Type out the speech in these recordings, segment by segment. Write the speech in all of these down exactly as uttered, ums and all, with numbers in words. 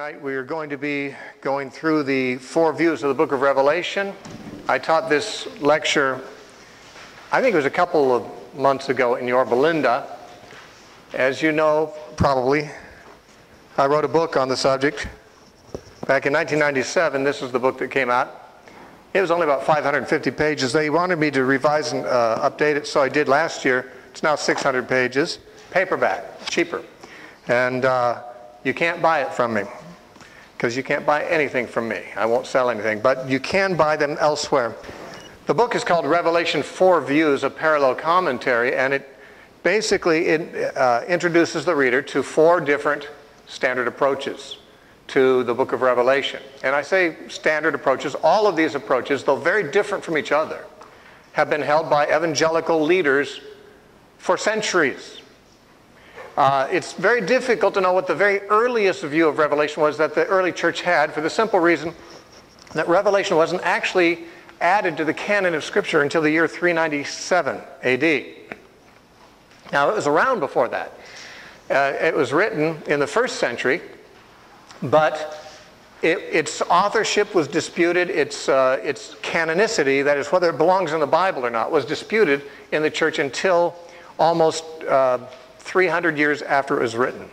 Tonight we are going to be going through the four views of the Book of Revelation. I taught this lecture, I think it was a couple of months ago in your Belinda. As you know, probably, I wrote a book on the subject back in nineteen ninety-seven. This is the book that came out. It was only about five hundred fifty pages. They wanted me to revise and uh, update it, so I did last year. It's now six hundred pages, paperback, cheaper, and. Uh, You can't buy it from me, because you can't buy anything from me. I won't sell anything, but you can buy them elsewhere. The book is called Revelation Four Views, a Parallel Commentary, and it basically it, uh, introduces the reader to four different standard approaches to the Book of Revelation. And I say standard approaches. All of these approaches, though very different from each other, have been held by evangelical leaders for centuries. Uh, it's very difficult to know what the very earliest view of Revelation was that the early church had, for the simple reason that Revelation wasn't actually added to the canon of Scripture until the year three ninety-seven A D. Now, it was around before that. Uh, it was written in the first century, but it, its authorship was disputed. Its, uh, its canonicity, that is, whether it belongs in the Bible or not, was disputed in the church until almost Uh, three hundred years after it was written.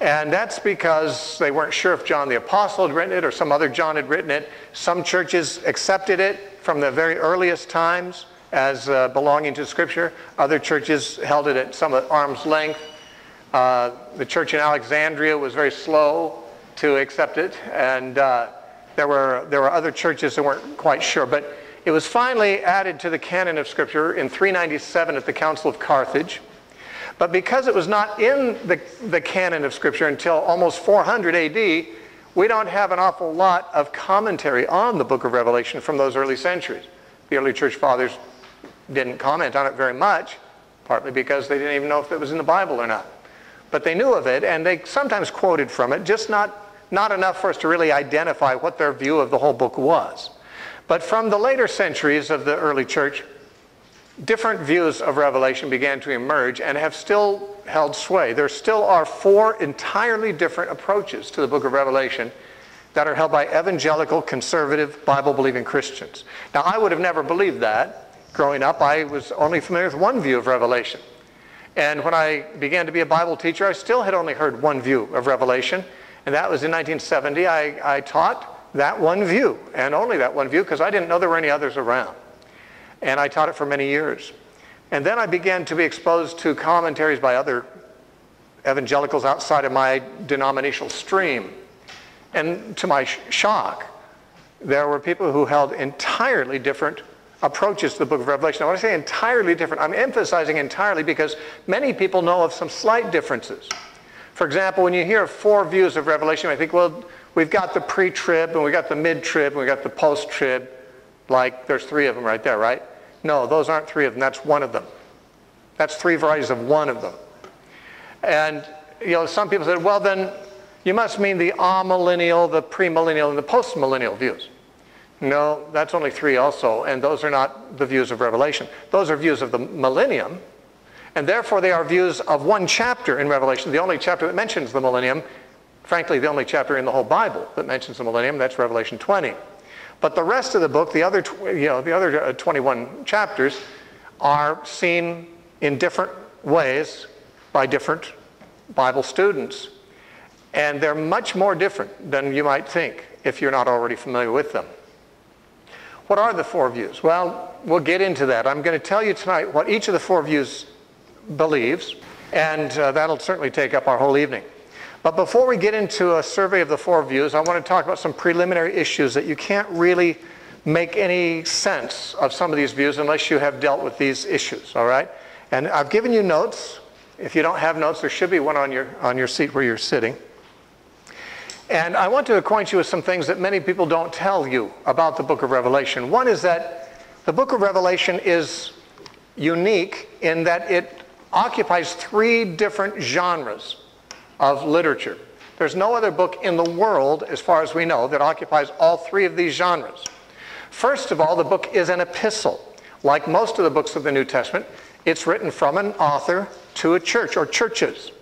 And that's because they weren't sure if John the Apostle had written it or some other John had written it. Some churches accepted it from the very earliest times as uh, belonging to Scripture. Other churches held it at some at arm's length. Uh, the church in Alexandria was very slow to accept it, and uh, there were there were other churches that weren't quite sure. But it was finally added to the canon of Scripture in three ninety-seven at the Council of Carthage. But because it was not in the, the canon of Scripture until almost four hundred A D, we don't have an awful lot of commentary on the Book of Revelation from those early centuries. The early church fathers didn't comment on it very much, partly because they didn't even know if it was in the Bible or not. But they knew of it, and they sometimes quoted from it, just not, not enough for us to really identify what their view of the whole book was. But from the later centuries of the early church, different views of Revelation began to emerge and have still held sway. There still are four entirely different approaches to the Book of Revelation that are held by evangelical, conservative, Bible-believing Christians. Now, I would have never believed that. Growing up, I was only familiar with one view of Revelation. And when I began to be a Bible teacher, I still had only heard one view of Revelation, and that was in nineteen seventy. I, I taught that one view, and only that one view, because I didn't know there were any others around. And I taught it for many years. And then I began to be exposed to commentaries by other evangelicals outside of my denominational stream. And to my sh shock, there were people who held entirely different approaches to the Book of Revelation. Now, when I say entirely different, I'm emphasizing entirely because many people know of some slight differences. For example, when you hear four views of Revelation, I think, well, we've got the pre-trib, and we've got the mid-trib, and we've got the post-trib. Like, there's three of them right there, right? No, those aren't three of them. That's one of them. That's three varieties of one of them. And, you know, some people said, well, then you must mean the amillennial, the premillennial, and the postmillennial views. No, that's only three also, and those are not the views of Revelation. Those are views of the millennium, and therefore they are views of one chapter in Revelation, the only chapter that mentions the millennium, frankly, the only chapter in the whole Bible that mentions the millennium, that's Revelation twenty. But the rest of the book, the other, you know, the other twenty-one chapters, are seen in different ways by different Bible students. And they're much more different than you might think if you're not already familiar with them. What are the four views? Well, we'll get into that. I'm going to tell you tonight what each of the four views believes, and uh, that'll certainly take up our whole evening. But before we get into a survey of the four views, I want to talk about some preliminary issues that you can't really make any sense of some of these views unless you have dealt with these issues, all right? And I've given you notes. If you don't have notes, there should be one on your, on your seat where you're sitting. And I want to acquaint you with some things that many people don't tell you about the Book of Revelation. One is that the Book of Revelation is unique in that it occupies three different genres of literature. There's no other book in the world, as far as we know, that occupies all three of these genres. First of all, the book is an epistle. Like most of the books of the New Testament, it's written from an author to a church or churches.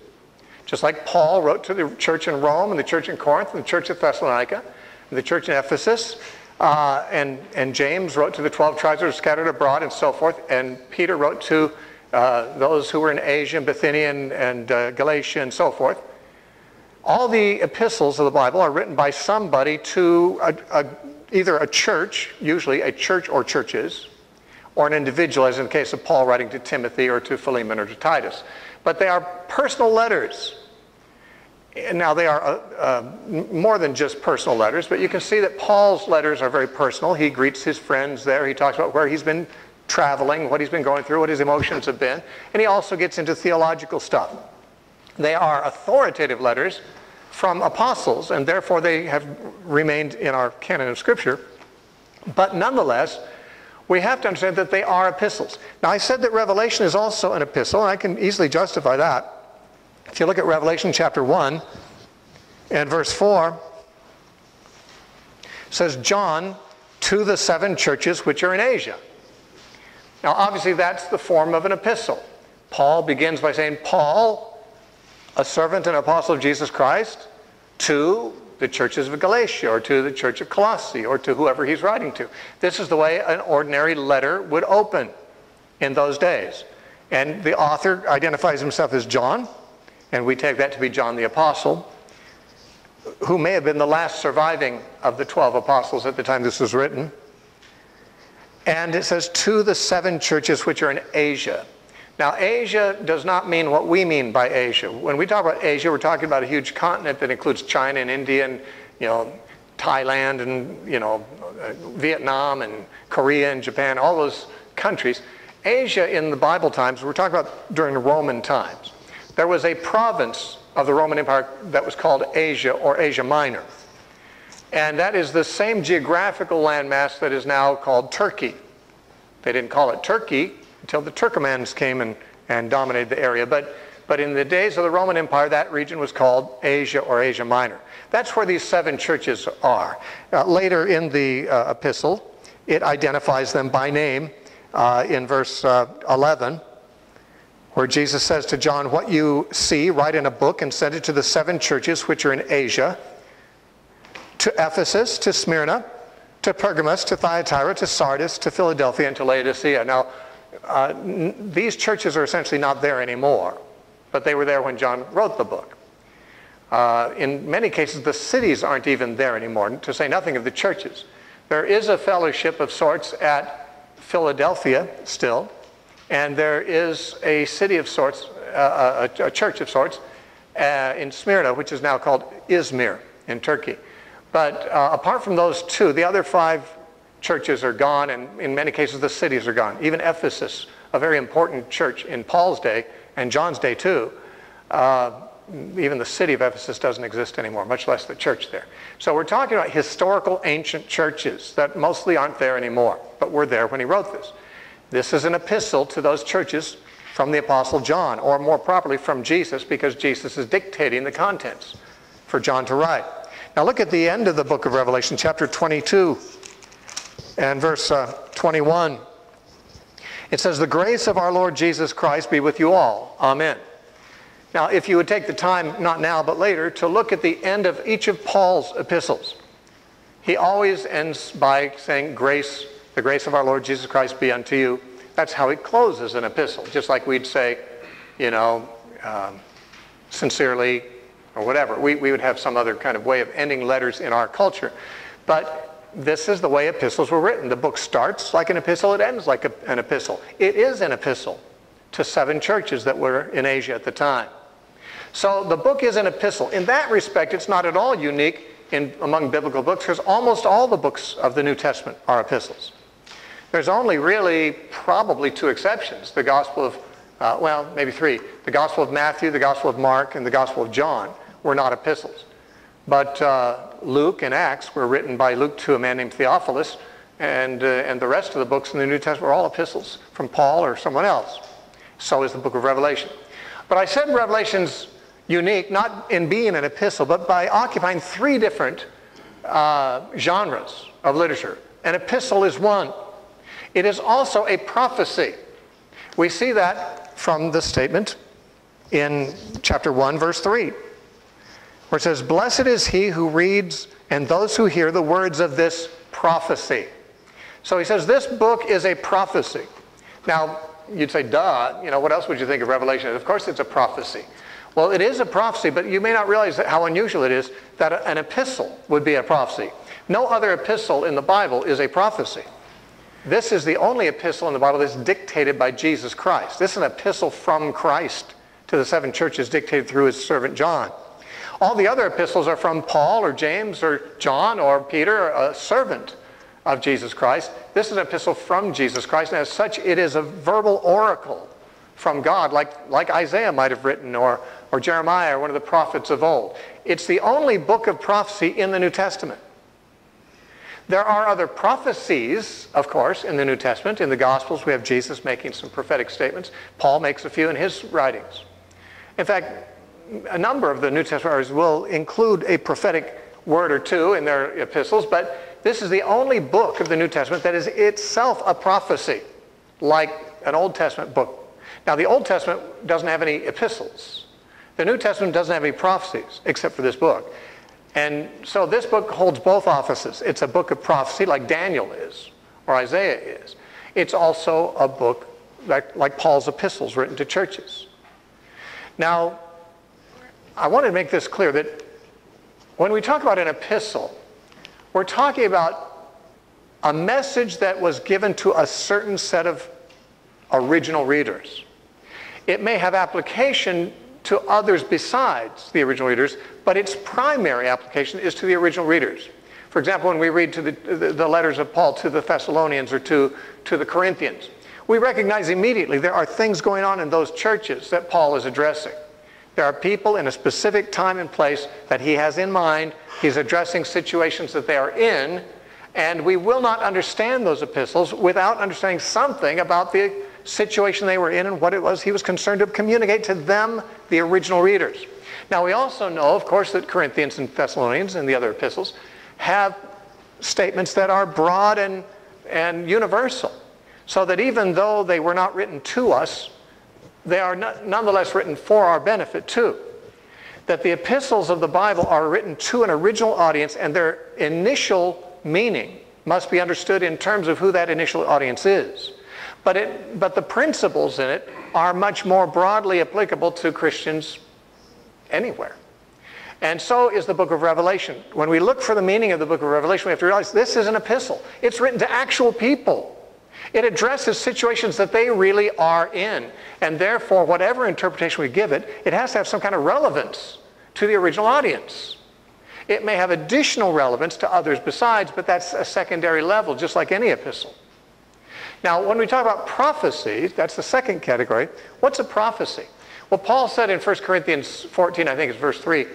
Just like Paul wrote to the church in Rome, and the church in Corinth, and the church at Thessalonica, and the church in Ephesus, uh, and, and James wrote to the twelve tribes that were scattered abroad, and so forth, and Peter wrote to uh, those who were in Asia, and Bithynia, and, and uh, Galatia, and so forth. All the epistles of the Bible are written by somebody to a, a, either a church, usually a church or churches, or an individual, as in the case of Paul writing to Timothy or to Philemon or to Titus. But they are personal letters. And now they are uh, uh, more than just personal letters, but you can see that Paul's letters are very personal. He greets his friends there. He talks about where he's been traveling, what he's been going through, what his emotions have been. And he also gets into theological stuff. They are authoritative letters from apostles, and therefore they have remained in our canon of Scripture. But nonetheless, we have to understand that they are epistles. Now, I said that Revelation is also an epistle, and I can easily justify that. If you look at Revelation chapter one and verse four, it says, John to the seven churches which are in Asia. Now, obviously, that's the form of an epistle. Paul begins by saying, Paul, a servant and apostle of Jesus Christ, to the churches of Galatia, or to the church of Colossae, or to whoever he's writing to. This is the way an ordinary letter would open in those days. And the author identifies himself as John, and we take that to be John the Apostle, who may have been the last surviving of the twelve apostles at the time this was written. And it says, to the seven churches which are in Asia. Now, Asia does not mean what we mean by Asia. When we talk about Asia, we're talking about a huge continent that includes China and India and, you know, Thailand and, you know, Vietnam and Korea and Japan, all those countries. Asia in the Bible times, we're talking about during the Roman times. There was a province of the Roman Empire that was called Asia, or Asia Minor. And that is the same geographical landmass that is now called Turkey. They didn't call it Turkey until the Turkomans came and, and dominated the area. But, but in the days of the Roman Empire, that region was called Asia, or Asia Minor. That's where these seven churches are. Uh, later in the uh, epistle, it identifies them by name uh, in verse uh, eleven. Where Jesus says to John, what you see, write in a book and send it to the seven churches which are in Asia, to Ephesus, to Smyrna, to Pergamos, to Thyatira, to Sardis, to Philadelphia, and to Laodicea. Now, uh, n these churches are essentially not there anymore, but they were there when John wrote the book. Uh, in many cases, the cities aren't even there anymore, to say nothing of the churches. There is a fellowship of sorts at Philadelphia still, and there is a city of sorts, uh, a, a church of sorts, uh, in Smyrna, which is now called Izmir in Turkey. But uh, apart from those two, the other five churches are gone, and in many cases the cities are gone. Even Ephesus, a very important church in Paul's day, and John's day too, uh, even the city of Ephesus doesn't exist anymore, much less the church there. So we're talking about historical ancient churches that mostly aren't there anymore, but were there when he wrote this. This is an epistle to those churches from the Apostle John, or more properly from Jesus, because Jesus is dictating the contents for John to write. Now look at the end of the book of Revelation, chapter twenty-two and verse uh, twenty-one. It says, the grace of our Lord Jesus Christ be with you all. Amen. Now if you would take the time, not now but later, to look at the end of each of Paul's epistles, he always ends by saying grace. The grace of our Lord Jesus Christ be unto you. That's how he closes an epistle. Just like we'd say, you know, um, sincerely, or whatever. We, we would have some other kind of way of ending letters in our culture. But this is the way epistles were written. The book starts like an epistle. It ends like a, an epistle. It is an epistle to seven churches that were in Asia at the time. So the book is an epistle. In that respect, it's not at all unique in, among biblical books, because almost all the books of the New Testament are epistles. There's only really probably two exceptions, the Gospel of, uh, well, maybe three. The Gospel of Matthew, the Gospel of Mark, and the Gospel of John were not epistles. But uh, Luke and Acts were written by Luke to a man named Theophilus, and, uh, and the rest of the books in the New Testament were all epistles from Paul or someone else. So is the book of Revelation. But I said Revelation's unique, not in being an epistle, but by occupying three different uh, genres of literature. An epistle is one. It is also a prophecy. We see that from the statement in chapter one, verse three, where it says, "Blessed is he who reads and those who hear the words of this prophecy." So he says this book is a prophecy. Now, you'd say, duh, you know, what else would you think of Revelation? Of course it's a prophecy. Well, it is a prophecy, but you may not realize how unusual it is that an epistle would be a prophecy. No other epistle in the Bible is a prophecy. This is the only epistle in the Bible that's dictated by Jesus Christ. This is an epistle from Christ to the seven churches dictated through his servant John. All the other epistles are from Paul or James or John or Peter, a servant of Jesus Christ. This is an epistle from Jesus Christ, and as such it is a verbal oracle from God, like, like Isaiah might have written, or, or Jeremiah, or one of the prophets of old. It's the only book of prophecy in the New Testament. There are other prophecies, of course, in the New Testament. In the Gospels, we have Jesus making some prophetic statements. Paul makes a few in his writings. In fact, a number of the New Testamenters will include a prophetic word or two in their epistles, but this is the only book of the New Testament that is itself a prophecy, like an Old Testament book. Now, the Old Testament doesn't have any epistles. The New Testament doesn't have any prophecies, except for this book. And so this book holds both offices. It's a book of prophecy like Daniel is, or Isaiah is. It's also a book like, like Paul's epistles written to churches. Now, I want to make this clear that when we talk about an epistle, we're talking about a message that was given to a certain set of original readers. It may have application to others besides the original readers, but its primary application is to the original readers. For example, when we read to the, the, the letters of Paul to the Thessalonians or to, to the Corinthians, we recognize immediately there are things going on in those churches that Paul is addressing. There are people in a specific time and place that he has in mind. He's addressing situations that they are in, and we will not understand those epistles without understanding something about the situation they were in and what it was he was concerned to communicate to them, the original readers. Now, we also know, of course, that Corinthians and Thessalonians and the other epistles have statements that are broad and, and universal, so that even though they were not written to us, they are not, nonetheless written for our benefit too. That the epistles of the Bible are written to an original audience, and their initial meaning must be understood in terms of who that initial audience is. But, it, but the principles in it are much more broadly applicable to Christians anywhere. And so is the book of Revelation. When we look for the meaning of the book of Revelation, we have to realize this is an epistle. It's written to actual people. It addresses situations that they really are in. And therefore, whatever interpretation we give it, it has to have some kind of relevance to the original audience. It may have additional relevance to others besides, but that's a secondary level, just like any epistle. Now, when we talk about prophecy, that's the second category. What's a prophecy? Well, Paul said in First Corinthians fourteen, I think it's verse three,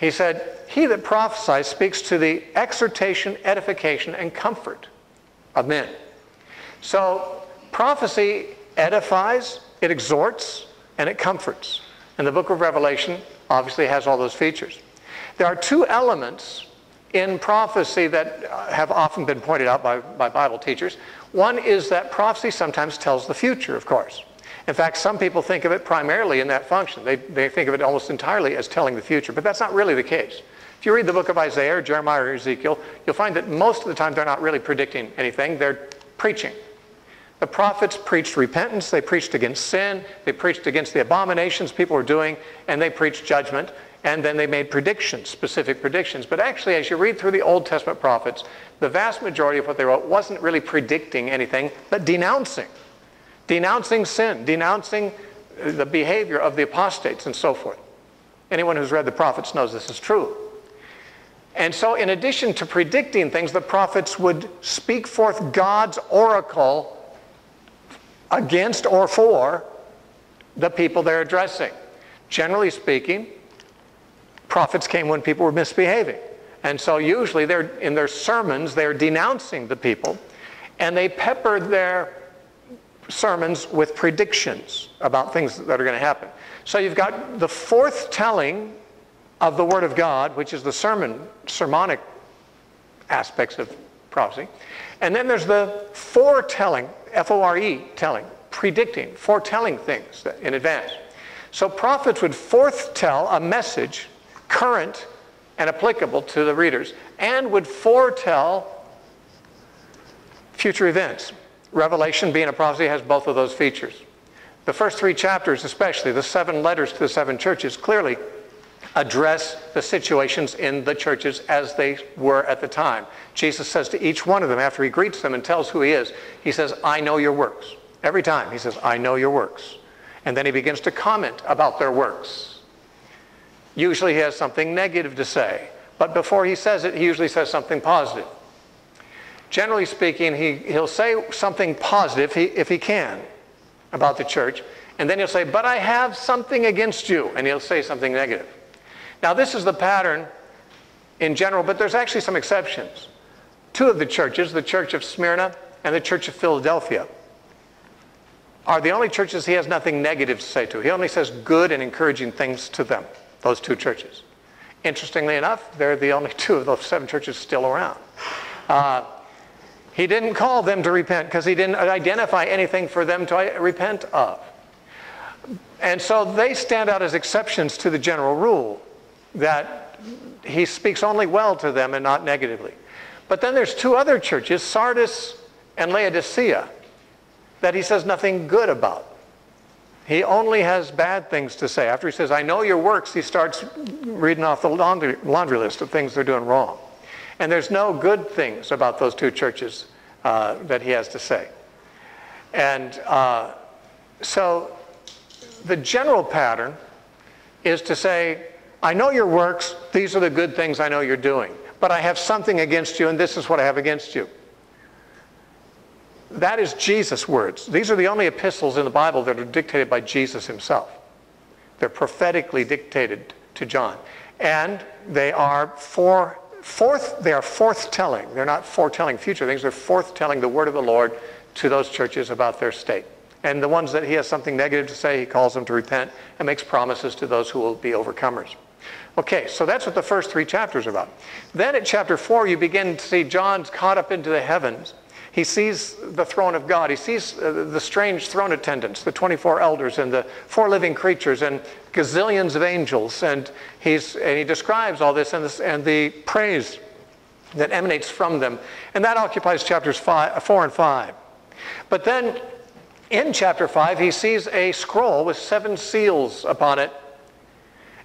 he said, "He that prophesies speaks to the exhortation, edification, and comfort of men." So, prophecy edifies, it exhorts, and it comforts. And the book of Revelation obviously has all those features. There are two elements in prophecy that have often been pointed out by, by Bible teachers. One is that prophecy sometimes tells the future, of course. In fact, some people think of it primarily in that function. They, they think of it almost entirely as telling the future, but that's not really the case. If you read the book of Isaiah or Jeremiah or Ezekiel, you'll find that most of the time they're not really predicting anything, they're preaching. The prophets preached repentance, they preached against sin, they preached against the abominations people were doing, and they preached judgment. And then they made predictions, specific predictions. But actually, as you read through the Old Testament prophets, the vast majority of what they wrote wasn't really predicting anything, but denouncing. Denouncing sin, denouncing the behavior of the apostates and so forth. Anyone who's read the prophets knows this is true. And so in addition to predicting things, the prophets would speak forth God's oracle against or for the people they're addressing. Generally speaking, prophets came when people were misbehaving. And so usually they're, in their sermons, they're denouncing the people, and they peppered their sermons with predictions about things that are going to happen. So you've got the forth telling of the Word of God, which is the sermon, sermonic aspects of prophecy. And then there's the foretelling, F O R E, telling, predicting, foretelling things in advance. So prophets would forthtell a message, current and applicable to the readers, and would foretell future events. Revelation, being a prophecy, has both of those features. The first three chapters, especially the seven letters to the seven churches, clearly address the situations in the churches as they were at the time. Jesus says to each one of them, after he greets them and tells who he is, he says, I know your works. Every time he says, I know your works. And then he begins to comment about their works. Usually he has something negative to say, but before he says it, he usually says something positive. Generally speaking, he, he'll say something positive, he, if he can, about the church, and then he'll say, but I have something against you, and he'll say something negative. Now, this is the pattern in general, but there's actually some exceptions. Two of the churches, the church of Smyrna and the church of Philadelphia, are the only churches he has nothing negative to say to. He only says good and encouraging things to them, those two churches. Interestingly enough, they're the only two of those seven churches still around. Uh, He didn't call them to repent because he didn't identify anything for them to repent of. And so they stand out as exceptions to the general rule that he speaks only well to them and not negatively. But then there's two other churches, Sardis and Laodicea, that he says nothing good about. He only has bad things to say. After he says, I know your works, he starts reading off the laundry, laundry list of things they're doing wrong. And there's no good things about those two churches uh, that he has to say. And uh, so the general pattern is to say, I know your works, these are the good things I know you're doing, but I have something against you, and this is what I have against you. That is Jesus' words. These are the only epistles in the Bible that are dictated by Jesus himself. They're prophetically dictated to John. And they are for Forth, they are forth-telling. They're not foretelling future things. They're forth-telling the word of the Lord to those churches about their state. And the ones that he has something negative to say, he calls them to repent and makes promises to those who will be overcomers. Okay, so that's what the first three chapters are about. Then at chapter four, you begin to see John's caught up into the heavens. He sees the throne of God. He sees the strange throne attendants, the twenty-four elders and the four living creatures and gazillions of angels, and, he's, and he describes all this and, this and the praise that emanates from them. And that occupies chapters five, four and five. But then in chapter five, he sees a scroll with seven seals upon it.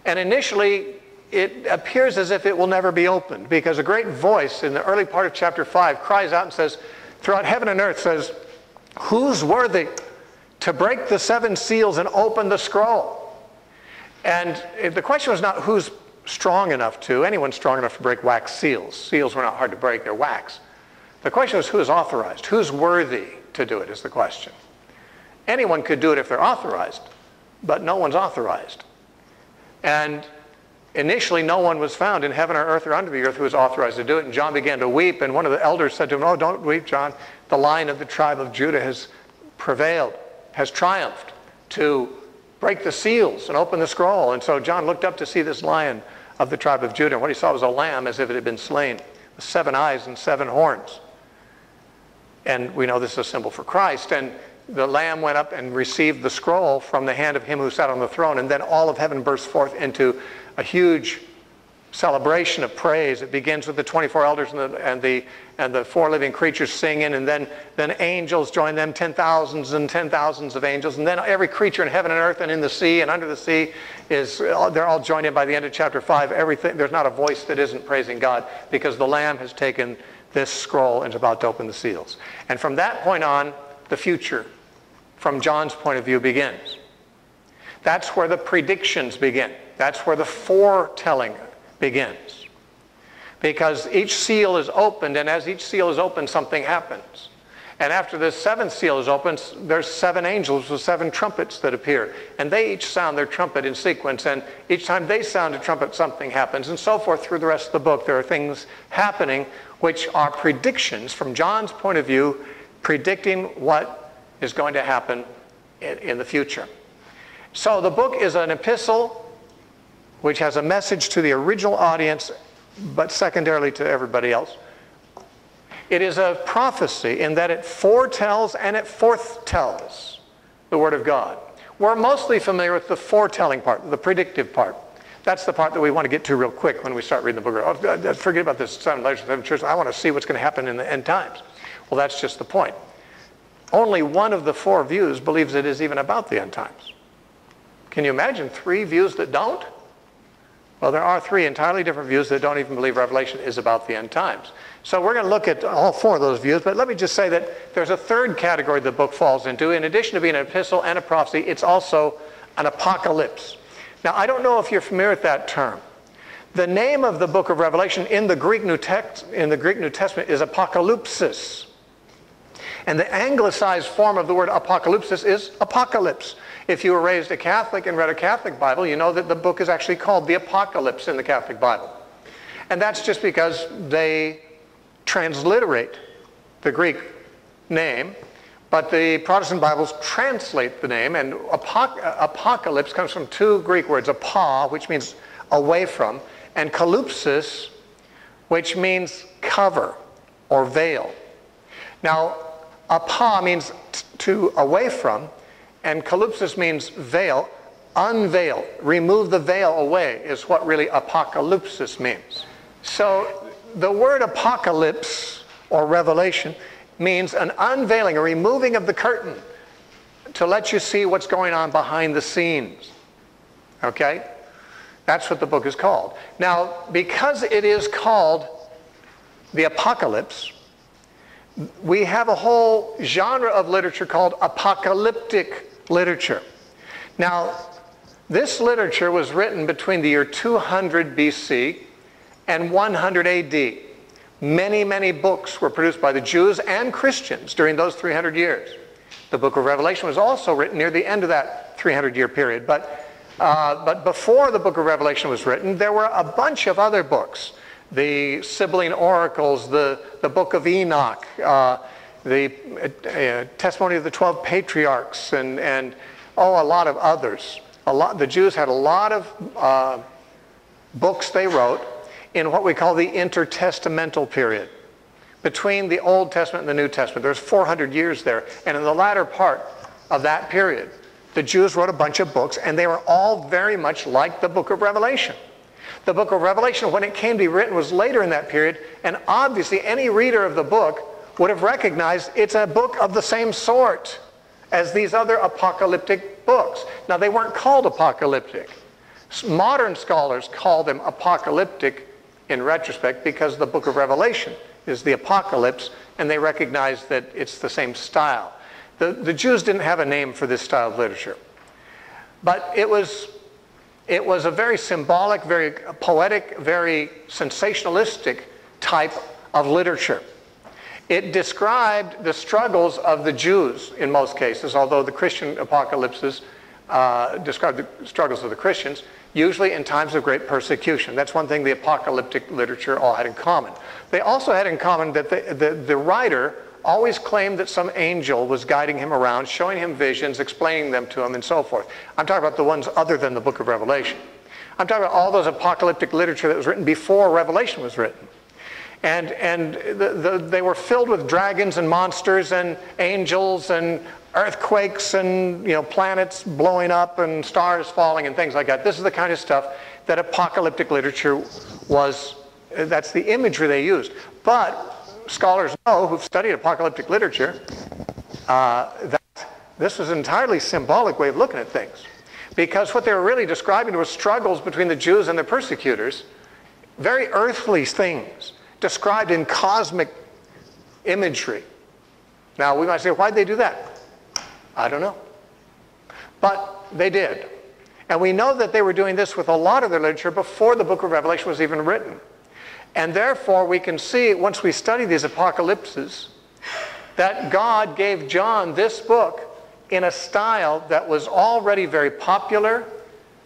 And initially, it appears as if it will never be opened, because a great voice in the early part of chapter five cries out and says, throughout heaven and earth, says, who's worthy to break the seven seals and open the scroll? And the question was not who's strong enough to, anyone's strong enough to break wax seals. Seals were not hard to break, they're wax. The question was who is authorized, who's worthy to do it is the question. Anyone could do it if they're authorized, but no one's authorized. And initially no one was found in heaven or earth or under the earth who was authorized to do it, and John began to weep, and one of the elders said to him, oh, don't weep, John, the Lion of the tribe of Judah has prevailed, has triumphed to break the seals and open the scroll. And so John looked up to see this Lion of the tribe of Judah. And what he saw was a lamb as if it had been slain, with seven eyes and seven horns. And we know this is a symbol for Christ. And the lamb went up and received the scroll from the hand of him who sat on the throne. And then all of heaven burst forth into a huge celebration of praise. It begins with the twenty-four elders and the, and the, and the four living creatures singing, and then, then angels join them, ten thousands and ten thousands of angels, and then every creature in heaven and earth and in the sea and under the sea, is they're all joined in by the end of chapter five. Everything, there's not a voice that isn't praising God, because the Lamb has taken this scroll and is about to open the seals. And from that point on, the future, from John's point of view, begins. That's where the predictions begin. That's where the foretelling begins, because each seal is opened, and as each seal is opened, something happens. And after the seventh seal is opened, there's seven angels with seven trumpets that appear, and they each sound their trumpet in sequence, and each time they sound a trumpet, something happens, and so forth through the rest of the book. There are things happening which are predictions from John's point of view, predicting what is going to happen in, in the future. So the book is an epistle which has a message to the original audience, but secondarily to everybody else. It is a prophecy in that it foretells and it forthtells the word of God. We're mostly familiar with the foretelling part, the predictive part. That's the part that we want to get to real quick when we start reading the book. Oh, forget about this seven lectures, seven churches. I want to see what's going to happen in the end times. Well, that's just the point. Only one of the four views believes it is even about the end times. Can you imagine three views that don't? Well, there are three entirely different views that don't even believe Revelation is about the end times. So we're going to look at all four of those views, but let me just say that there's a third category the book falls into. In addition to being an epistle and a prophecy, it's also an apocalypse. Now, I don't know if you're familiar with that term. The name of the book of Revelation in the Greek New, Text, in the Greek New Testament is apocalypsis. And the anglicized form of the word apocalypsis is apocalypse. If you were raised a Catholic and read a Catholic Bible, you know that the book is actually called the Apocalypse in the Catholic Bible. And that's just because they transliterate the Greek name, but the Protestant Bibles translate the name, and apoc apocalypse comes from two Greek words, apa, which means away from, and kalypsis, which means cover or veil. Now, apa means to away from, and kalypsis means veil, unveil, remove the veil away is what really apocalypsis means. So the word apocalypse or revelation means an unveiling, a removing of the curtain to let you see what's going on behind the scenes. Okay? That's what the book is called. Now, because it is called the apocalypse, we have a whole genre of literature called apocalyptic literature. Now, this literature was written between the year two hundred B C and one hundred A D. Many, many books were produced by the Jews and Christians during those three hundred years. The book of Revelation was also written near the end of that three hundred year period. But, uh, but before the book of Revelation was written, there were a bunch of other books. The Sibylline Oracles, the, the Book of Enoch, uh, the uh, Testimony of the Twelve Patriarchs, and, and oh, a lot of others. A lot, the Jews had a lot of uh, books they wrote in what we call the intertestamental period, between the Old Testament and the New Testament. There's four hundred years there, and in the latter part of that period, the Jews wrote a bunch of books, and they were all very much like the Book of Revelation. The book of Revelation, when it came to be written, was later in that period, and obviously any reader of the book would have recognized it's a book of the same sort as these other apocalyptic books. Now, they weren't called apocalyptic. Modern scholars call them apocalyptic in retrospect because the book of Revelation is the apocalypse, and they recognize that it's the same style. The, the Jews didn't have a name for this style of literature, but it was... It was a very symbolic, very poetic, very sensationalistic type of literature. It described the struggles of the Jews in most cases, although the Christian apocalypses uh, describe the struggles of the Christians, usually in times of great persecution. That's one thing the apocalyptic literature all had in common. They also had in common that the, the, the writer always claimed that some angel was guiding him around, showing him visions, explaining them to him, and so forth. I'm talking about the ones other than the book of Revelation. I'm talking about all those apocalyptic literature that was written before Revelation was written. And, and the, the, they were filled with dragons and monsters and angels and earthquakes and, you know, planets blowing up and stars falling and things like that. This is the kind of stuff that apocalyptic literature was. That's the imagery they used. But scholars know, who've studied apocalyptic literature, uh, that this was an entirely symbolic way of looking at things. Because what they were really describing was struggles between the Jews and their persecutors, very earthly things, described in cosmic imagery. Now, we might say, why'd they do that? I don't know. But they did. And we know that they were doing this with a lot of their literature before the book of Revelation was even written. And therefore, we can see, once we study these apocalypses, that God gave John this book in a style that was already very popular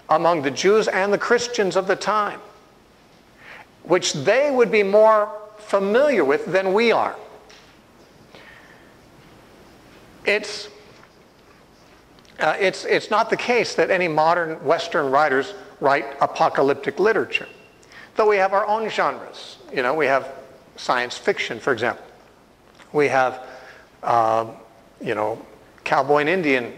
among the Jews and the Christians of the time, which they would be more familiar with than we are. It's, uh, it's, it's not the case that any modern Western writers write apocalyptic literature. Though we have our own genres. You know, we have science fiction, for example. We have, uh, you know, cowboy and Indian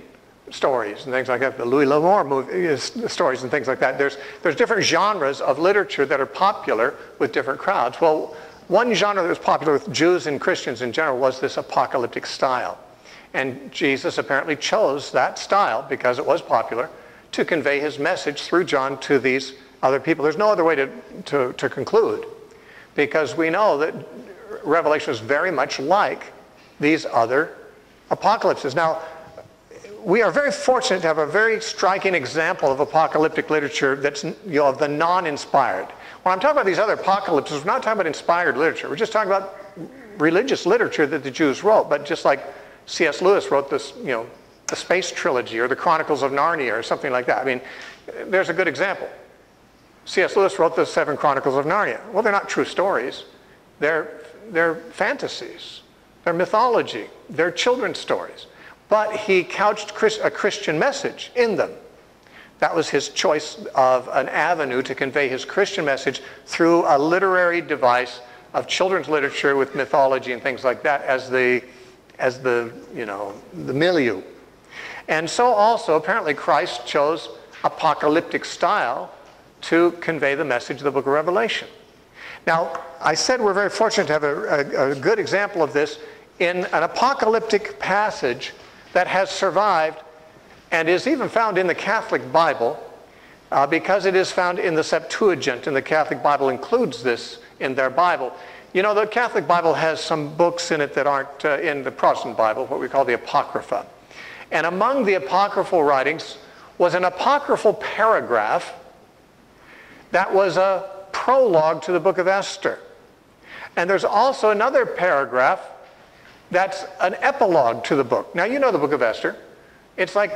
stories and things like that, the Louis L'Amour movies, stories and things like that. There's, there's different genres of literature that are popular with different crowds. Well, one genre that was popular with Jews and Christians in general was this apocalyptic style. And Jesus apparently chose that style, because it was popular, to convey his message through John to these other people. There's no other way to, to, to conclude, because we know that Revelation is very much like these other apocalypses. Now, we are very fortunate to have a very striking example of apocalyptic literature that's, you know, of the non-inspired. When I'm talking about these other apocalypses, we're not talking about inspired literature. We're just talking about religious literature that the Jews wrote. But just like C S Lewis wrote this, you know, the Space Trilogy or the Chronicles of Narnia or something like that. I mean, there's a good example. C S Lewis wrote the Seven Chronicles of Narnia. Well, they're not true stories. They're, they're fantasies. They're mythology. They're children's stories. But he couched a Christian message in them. That was his choice of an avenue to convey his Christian message through a literary device of children's literature with mythology and things like that as the, as the, you know, the milieu. And so also, apparently, Christ chose apocalyptic style to convey the message of the Book of Revelation. Now, I said we're very fortunate to have a, a, a good example of this in an apocalyptic passage that has survived and is even found in the Catholic Bible, uh, because it is found in the Septuagint, and the Catholic Bible includes this in their Bible. You know, the Catholic Bible has some books in it that aren't uh, in the Protestant Bible, what we call the Apocrypha. And among the apocryphal writings was an apocryphal paragraph that was a prologue to the Book of Esther. And there's also another paragraph that's an epilogue to the book. Now, you know the Book of Esther. It's like,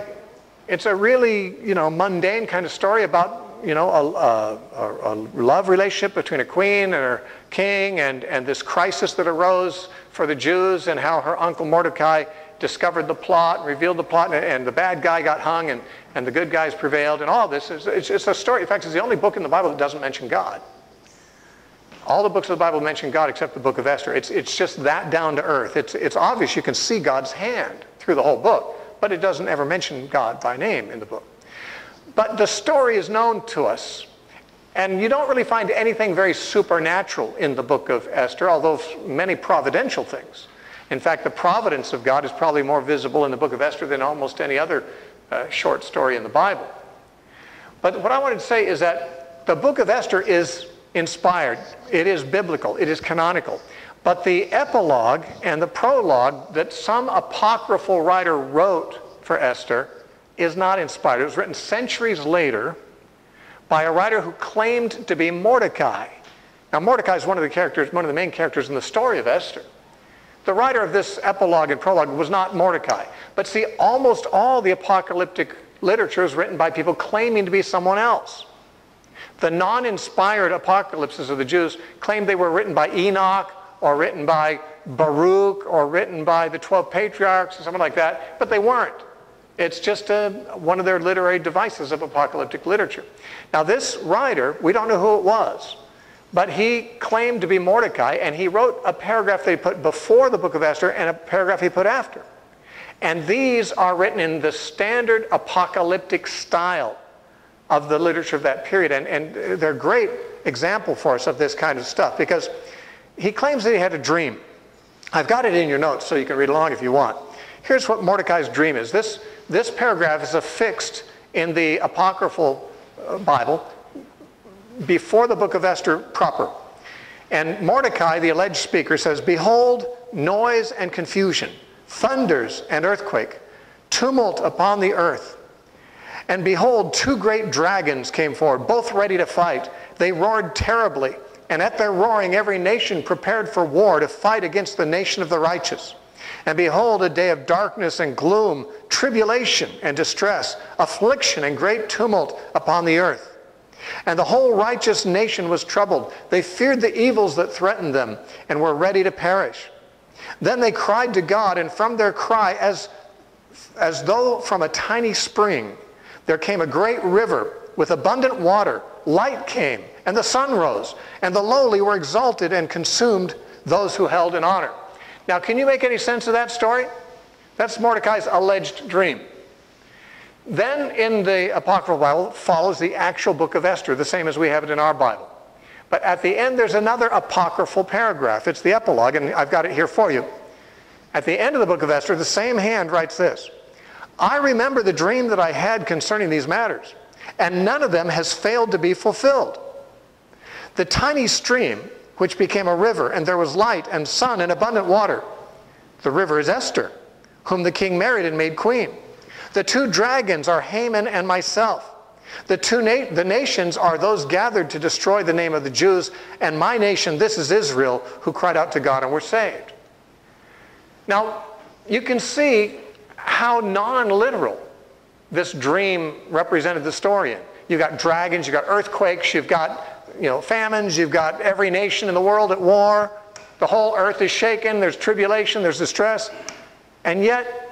it's a really, you know, mundane kind of story about, you know, a, a, a love relationship between a queen and her king, and, and this crisis that arose for the Jews, and how her uncle Mordecai discovered the plot, revealed the plot, and, and the bad guy got hung, and, and the good guys prevailed, and all this. Is, it's, it's a story. In fact, it's the only book in the Bible that doesn't mention God. All the books of the Bible mention God except the Book of Esther. It's, it's just that down to earth. It's, it's obvious you can see God's hand through the whole book, but it doesn't ever mention God by name in the book. But the story is known to us, and you don't really find anything very supernatural in the Book of Esther, although many providential things. In fact, the providence of God is probably more visible in the Book of Esther than almost any other uh, short story in the Bible. But what I wanted to say is that the Book of Esther is inspired. It is biblical. It is canonical. But the epilogue and the prologue that some apocryphal writer wrote for Esther is not inspired. It was written centuries later by a writer who claimed to be Mordecai. Now, Mordecai is one of the characters, one of the main characters in the story of Esther. The writer of this epilogue and prologue was not Mordecai. But see, almost all the apocalyptic literature is written by people claiming to be someone else. The non-inspired apocalypses of the Jews claimed they were written by Enoch, or written by Baruch, or written by the Twelve Patriarchs, or something like that, but they weren't. It's just a, one of their literary devices of apocalyptic literature. Now, this writer, we don't know who it was, but he claimed to be Mordecai, and he wrote a paragraph that he put before the Book of Esther and a paragraph he put after. And these are written in the standard apocalyptic style of the literature of that period, and, and they're a great example for us of this kind of stuff, because he claims that he had a dream. I've got it in your notes so you can read along if you want. Here's what Mordecai's dream is. This, this paragraph is affixed in the Apocryphal Bible before the Book of Esther proper. And Mordecai, the alleged speaker, says, "Behold, noise and confusion, thunders and earthquake, tumult upon the earth. And behold, two great dragons came forward, both ready to fight. They roared terribly. And at their roaring, every nation prepared for war to fight against the nation of the righteous. And behold, a day of darkness and gloom, tribulation and distress, affliction and great tumult upon the earth. And the whole righteous nation was troubled. They feared the evils that threatened them and were ready to perish. Then they cried to God, and from their cry, as, as though from a tiny spring, there came a great river with abundant water. Light came, and the sun rose, and the lowly were exalted and consumed those who held in honor." Now, can you make any sense of that story? That's Mordecai's alleged dream. Then in the Apocryphal Bible follows the actual book of Esther, the same as we have it in our Bible. But at the end, there's another apocryphal paragraph. It's the epilogue, and I've got it here for you. At the end of the book of Esther, the same hand writes this: I remember the dream that I had concerning these matters, and none of them has failed to be fulfilled. The tiny stream, which became a river, and there was light and sun and abundant water. The river is Esther, whom the king married and made queen. The two dragons are Haman and myself. The two na the nations are those gathered to destroy the name of the Jews, and my nation, this is Israel, who cried out to God and were saved. Now, you can see how non-literal this dream represented the story in. You've got dragons, you've got earthquakes, you've got you know, famines, you've got every nation in the world at war, the whole earth is shaken, there's tribulation, there's distress, and yet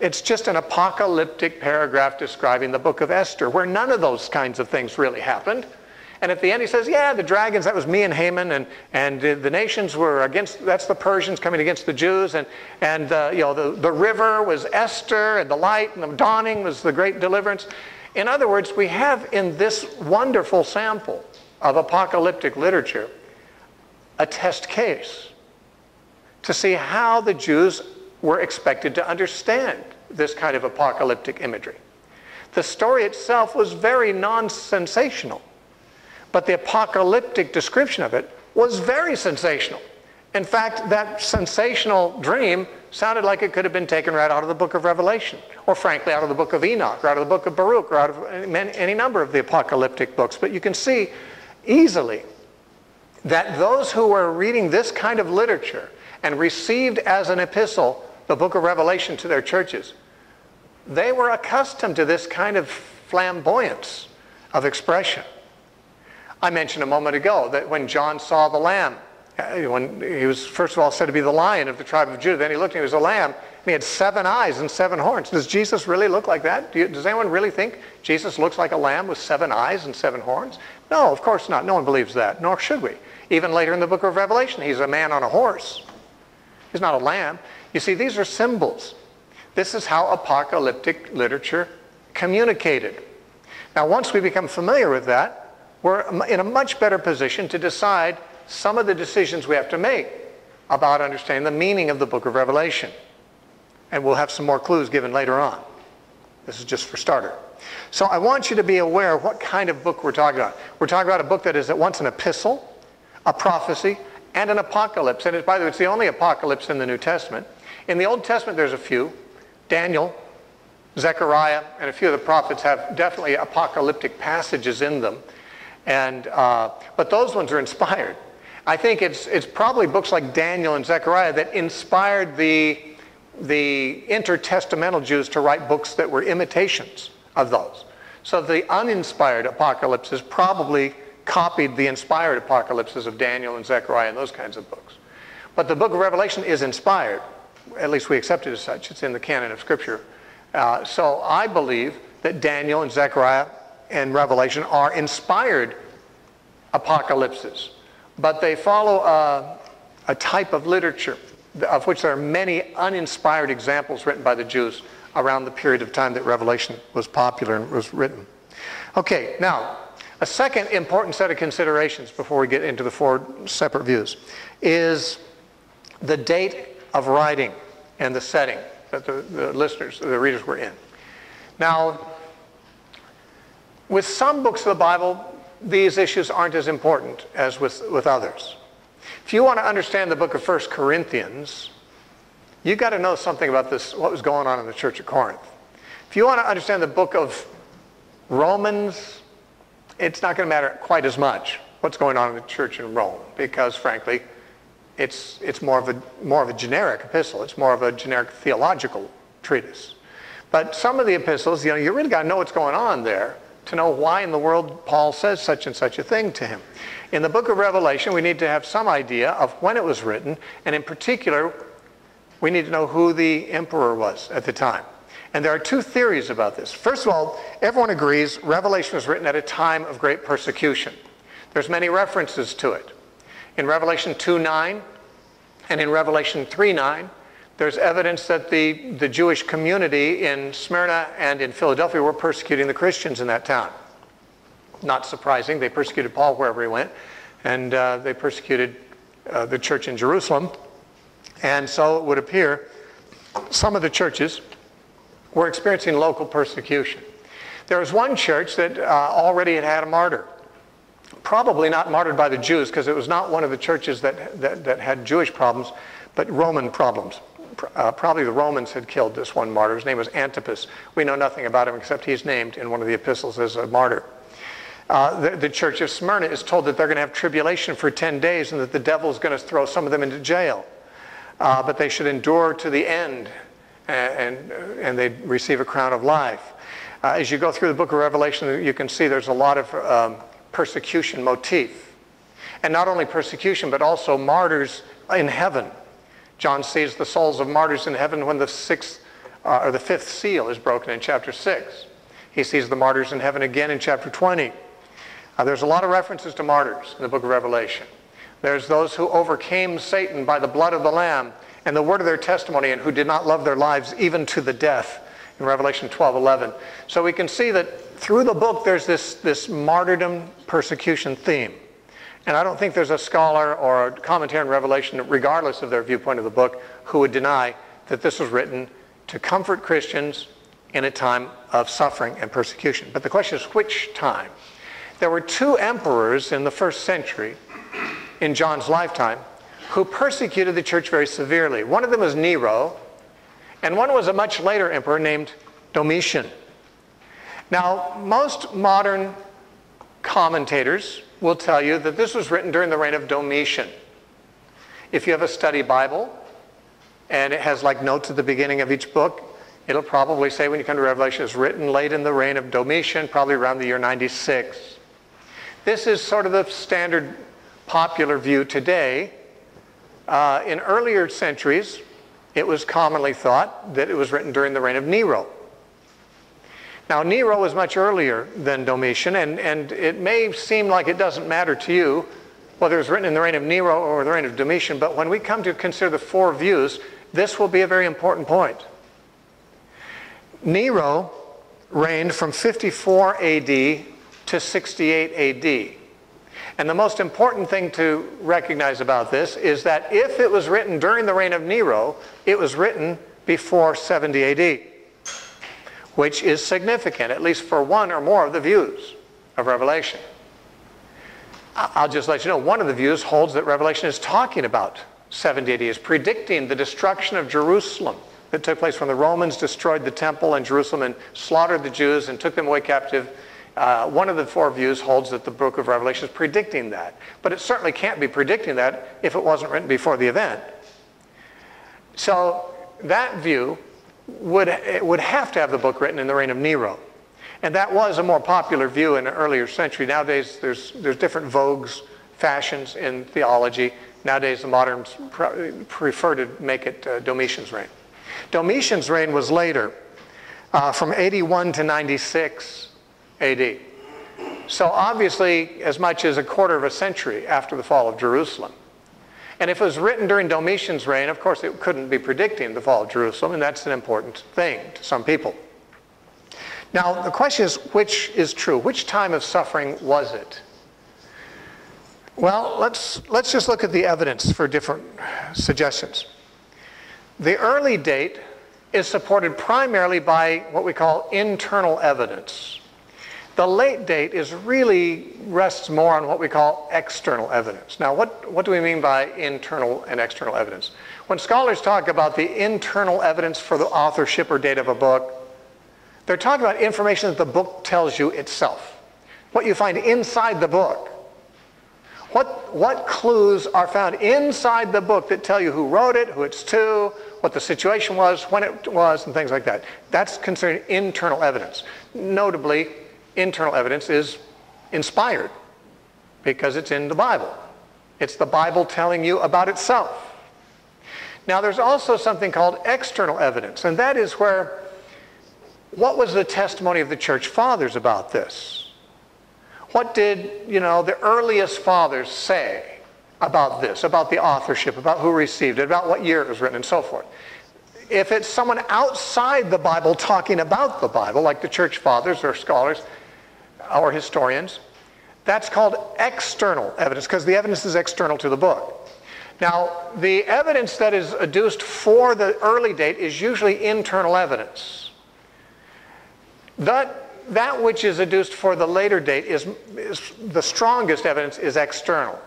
it's just an apocalyptic paragraph describing the book of Esther, where none of those kinds of things really happened. And at the end he says, yeah, the dragons, that was me and Haman, and, and the nations were against, that's the Persians coming against the Jews, and, and uh, you know, the, the river was Esther, and the light and the dawning was the great deliverance. In other words, we have in this wonderful sample of apocalyptic literature a test case to see how the Jews were expected to understand this kind of apocalyptic imagery. The story itself was very non-sensational, but the apocalyptic description of it was very sensational. In fact, that sensational dream sounded like it could have been taken right out of the book of Revelation, or frankly out of the book of Enoch, or out of the book of Baruch, or out of any number of the apocalyptic books. But you can see easily that those who were reading this kind of literature and received as an epistle the book of Revelation to their churches, they were accustomed to this kind of flamboyance of expression. I mentioned a moment ago that when John saw the lamb, when he was first of all said to be the lion of the tribe of Judah, then he looked and he was a lamb, and he had seven eyes and seven horns. Does Jesus really look like that? Do you, does anyone really think Jesus looks like a lamb with seven eyes and seven horns? No, of course not. No one believes that, nor should we. Even later in the book of Revelation, he's a man on a horse. He's not a lamb. You see, these are symbols. This is how apocalyptic literature communicated. Now, once we become familiar with that, we're in a much better position to decide some of the decisions we have to make about understanding the meaning of the book of Revelation. And we'll have some more clues given later on. This is just for starter. So I want you to be aware of what kind of book we're talking about. We're talking about a book that is at once an epistle, a prophecy, and an apocalypse. And it, by the way, it's the only apocalypse in the New Testament. In the Old Testament, there's a few. Daniel, Zechariah, and a few of the prophets have definitely apocalyptic passages in them. And, uh, but those ones are inspired. I think it's, it's probably books like Daniel and Zechariah that inspired the, the intertestamental Jews to write books that were imitations of those. So the uninspired apocalypse is probably copied the inspired apocalypses of Daniel and Zechariah and those kinds of books. But the book of Revelation is inspired. At least we accept it as such. It's in the canon of Scripture. Uh, so I believe that Daniel and Zechariah and Revelation are inspired apocalypses. But they follow a, a type of literature of which there are many uninspired examples written by the Jews around the period of time that Revelation was popular and was written. Okay, now, a second important set of considerations before we get into the four separate views is the date of writing and the setting that the, the listeners, the readers were in. Now, with some books of the Bible, these issues aren't as important as with, with others. If you want to understand the book of First Corinthians, you've got to know something about this, what was going on in the church at Corinth. If you want to understand the book of Romans, it's not going to matter quite as much what's going on in the church in Rome, because frankly, it's, it's more, of a, more of a generic epistle. It's more of a generic theological treatise. But some of the epistles, you know, you really got to know what's going on there to know why in the world Paul says such and such a thing to him. In the book of Revelation, we need to have some idea of when it was written, and in particular, we need to know who the emperor was at the time. And there are two theories about this. First of all, everyone agrees Revelation was written at a time of great persecution. There's many references to it. In Revelation two nine and in Revelation three nine, There's evidence that the, the Jewish community in Smyrna and in Philadelphia were persecuting the Christians in that town. Not surprising. They persecuted Paul wherever he went, and uh, they persecuted uh, the church in Jerusalem. And so it would appear some of the churches were experiencing local persecution. There was one church that uh, already had had a martyr. Probably not martyred by the Jews, because it was not one of the churches that, that, that had Jewish problems, but Roman problems. Uh, probably the Romans had killed this one martyr. His name was Antipas. We know nothing about him except he's named in one of the epistles as a martyr. Uh, the, the church of Smyrna is told that they're going to have tribulation for ten days and that the devil is going to throw some of them into jail. Uh, but they should endure to the end, and, and, and they'd receive a crown of life. Uh, as you go through the book of Revelation, you can see there's a lot of um, persecution motif. And not only persecution, but also martyrs in heaven. John sees the souls of martyrs in heaven when the sixth uh, or the fifth seal is broken in chapter six. He sees the martyrs in heaven again in chapter twenty. Uh, there's a lot of references to martyrs in the book of Revelation. There's those who overcame Satan by the blood of the Lamb and the word of their testimony, and who did not love their lives even to the death in Revelation twelve eleven. So we can see that through the book there's this, this martyrdom persecution theme. And I don't think there's a scholar or a commentary on Revelation, regardless of their viewpoint of the book, who would deny that this was written to comfort Christians in a time of suffering and persecution. But the question is, which time? There were two emperors in the first century, in John's lifetime, who persecuted the church very severely. One of them was Nero, and one was a much later emperor named Domitian. Now, most modern commentators will tell you that this was written during the reign of Domitian. If you have a study Bible, and it has like notes at the beginning of each book, it'll probably say when you come to Revelation, it's written late in the reign of Domitian, probably around the year ninety-six. This is sort of the standard popular view today. Uh, in earlier centuries, it was commonly thought that it was written during the reign of Nero. Now, Nero was much earlier than Domitian, and, and it may seem like it doesn't matter to you whether it's written in the reign of Nero or the reign of Domitian, but when we come to consider the four views, this will be a very important point. Nero reigned from fifty-four A D to sixty-eight A D And the most important thing to recognize about this is that if it was written during the reign of Nero, it was written before seventy A D which is significant, at least for one or more of the views of Revelation. I'll just let you know, one of the views holds that Revelation is talking about seventy A D is predicting the destruction of Jerusalem that took place when the Romans destroyed the temple in Jerusalem and slaughtered the Jews and took them away captive. Uh, one of the four views holds that the book of Revelation is predicting that. But it certainly can't be predicting that if it wasn't written before the event. So that view would, it would have to have the book written in the reign of Nero. And that was a more popular view in an earlier century. Nowadays, there's, there's different vogues, fashions in theology. Nowadays, the moderns prefer to make it uh, Domitian's reign. Domitian's reign was later, uh, from eighty-one to ninety-six A D So obviously, as much as a quarter of a century after the fall of Jerusalem. And if it was written during Domitian's reign, of course it couldn't be predicting the fall of Jerusalem, and that's an important thing to some people. Now, the question is, which is true? Which time of suffering was it? Well, let's, let's just look at the evidence for different suggestions. The early date is supported primarily by what we call internal evidence. The late date is really rests more on what we call external evidence. Now, what, what do we mean by internal and external evidence? When scholars talk about the internal evidence for the authorship or date of a book, they're talking about information that the book tells you itself, what you find inside the book. What, what clues are found inside the book that tell you who wrote it, who it's to, what the situation was, when it was, and things like that. That's considered internal evidence. Notably, internal evidence is inspired because it's in the Bible. It's the Bible telling you about itself. Now, there's also something called external evidence, and that is where, what was the testimony of the church fathers about this? What did, you know, the earliest fathers say about this, about the authorship, about who received it, about what year it was written, and so forth? If it's someone outside the Bible talking about the Bible, like the church fathers or scholars or historians, that's called external evidence, because the evidence is external to the book. Now, the evidence that is adduced for the early date is usually internal evidence. That, that which is adduced for the later date is, is the strongest evidence is external.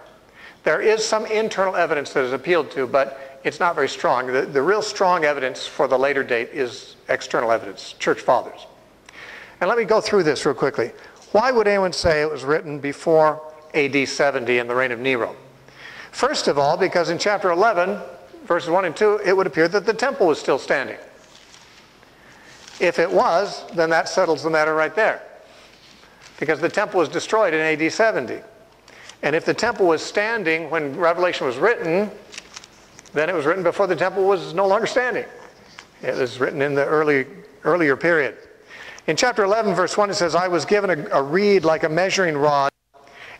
There is some internal evidence that is appealed to, but it's not very strong. The, the real strong evidence for the later date is external evidence, church fathers. And let me go through this real quickly. Why would anyone say it was written before A D seventy in the reign of Nero? First of all, because in chapter eleven, verses one and two, it would appear that the temple was still standing. If it was, then that settles the matter right there, because the temple was destroyed in A D seventy. And if the temple was standing when Revelation was written, then it was written before the temple was no longer standing. It was written in the early, earlier period. In chapter eleven, verse one, it says, I was given a, a reed like a measuring rod,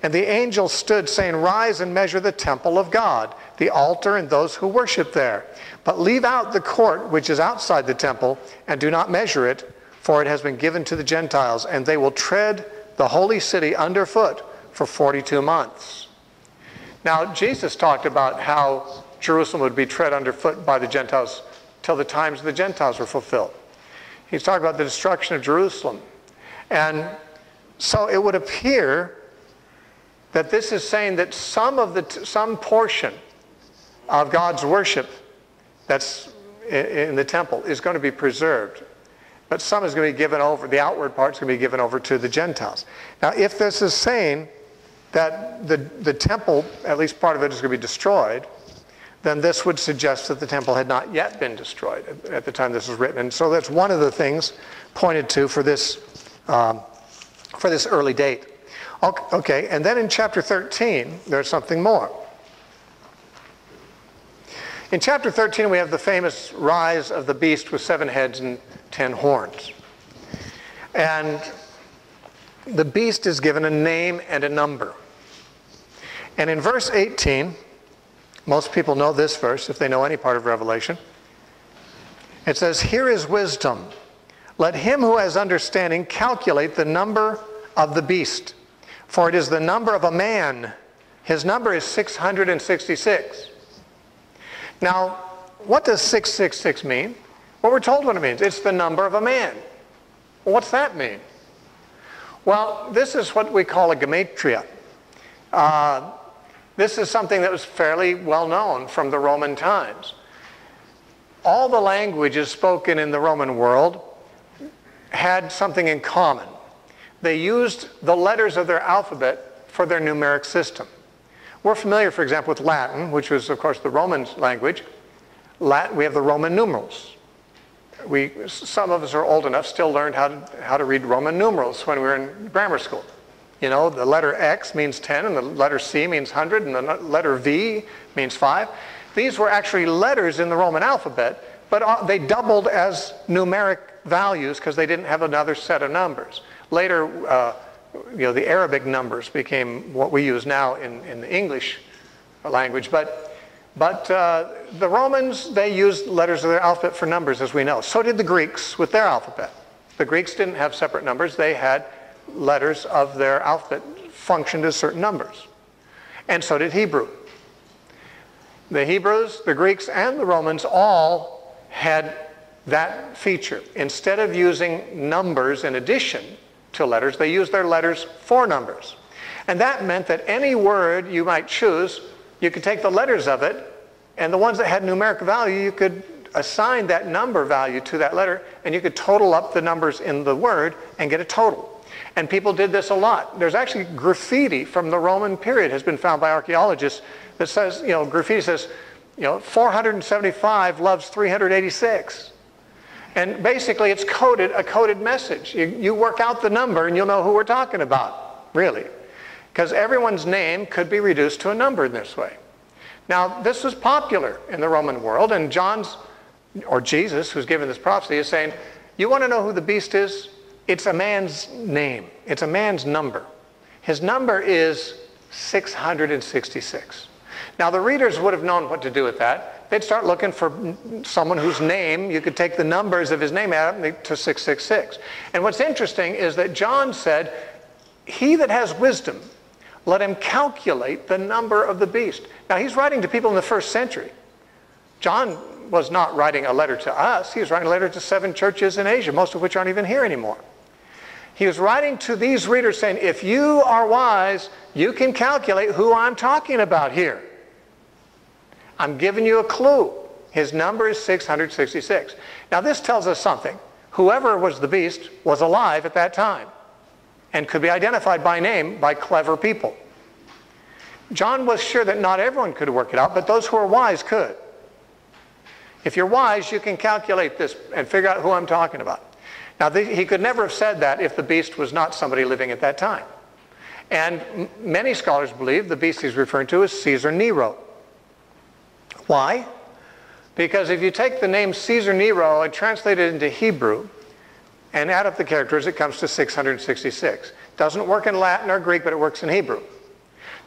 and the angel stood, saying, Rise and measure the temple of God, the altar and those who worship there. But leave out the court which is outside the temple, and do not measure it, for it has been given to the Gentiles, and they will tread the holy city underfoot for forty-two months. Now, Jesus talked about how Jerusalem would be tread underfoot by the Gentiles till the times of the Gentiles were fulfilled. He's talking about the destruction of Jerusalem. And so it would appear that this is saying that some of the, some portion of God's worship that's in the temple is going to be preserved, but some is going to be given over, the outward part is going to be given over to the Gentiles. Now, if this is saying that the, the temple, at least part of it, is going to be destroyed, then this would suggest that the temple had not yet been destroyed at the time this was written. And so that's one of the things pointed to for this, um, for this early date. Okay, and then in chapter thirteen, there's something more. In chapter thirteen, we have the famous rise of the beast with seven heads and ten horns. And the beast is given a name and a number. And in verse eighteen, most people know this verse if they know any part of Revelation. It says, Here is wisdom. Let him who has understanding calculate the number of the beast, for it is the number of a man. His number is six hundred sixty-six. Now, what does six six six mean? Well, we're told what it means. It's the number of a man. Well, what's that mean? Well, this is what we call a gematria. Uh, This is something that was fairly well known from the Roman times. All the languages spoken in the Roman world had something in common. They used the letters of their alphabet for their numeric system. We're familiar, for example, with Latin, which was, of course, the Roman language. Latin, we have the Roman numerals. We, some of us are old enough, still learned how to, how to read Roman numerals when we were in grammar school. You know, the letter X means ten, and the letter C means one hundred, and the letter V means five. These were actually letters in the Roman alphabet, but they doubled as numeric values because they didn't have another set of numbers. Later, uh, you know, the Arabic numbers became what we use now in, in the English language. But, but uh, the Romans, they used letters of their alphabet for numbers, as we know. So did the Greeks with their alphabet. The Greeks didn't have separate numbers. They had letters of their alphabet functioned as certain numbers. And so did Hebrew. The Hebrews, the Greeks, and the Romans all had that feature. Instead of using numbers in addition to letters, they used their letters for numbers. And that meant that any word you might choose, you could take the letters of it, and the ones that had numeric value, you could assign that number value to that letter, and you could total up the numbers in the word and get a total. And people did this a lot. There's actually graffiti from the Roman period has been found by archaeologists that says, you know, graffiti says, you know, four hundred seventy-five loves three hundred eighty-six. And basically it's coded, a coded message. You, you work out the number and you'll know who we're talking about, really. Because everyone's name could be reduced to a number in this way. Now, this was popular in the Roman world, and John's, or Jesus, who's given this prophecy, is saying, you want to know who the beast is? It's a man's name. It's a man's number. His number is six hundred sixty-six. Now, the readers would have known what to do with that. they'd start looking for someone whose name, you could take the numbers of his name out to six six six. And what's interesting is that John said, he that has wisdom, let him calculate the number of the beast. Now he's writing to people in the first century. John was not writing a letter to us. He was writing a letter to seven churches in Asia, most of which aren't even here anymore. He was writing to these readers saying, if you are wise, you can calculate who I'm talking about here. I'm giving you a clue. His number is six hundred sixty-six. Now this tells us something. Whoever was the beast was alive at that time and could be identified by name by clever people. John was sure that not everyone could work it out, but those who are wise could. If you're wise, you can calculate this and figure out who I'm talking about. Now, the, he could never have said that if the beast was not somebody living at that time. And m many scholars believe the beast he's referring to is Caesar Nero. Why? Because if you take the name Caesar Nero and translate it into Hebrew and add up the characters, it comes to six hundred sixty-six. Doesn't work in Latin or Greek, but it works in Hebrew.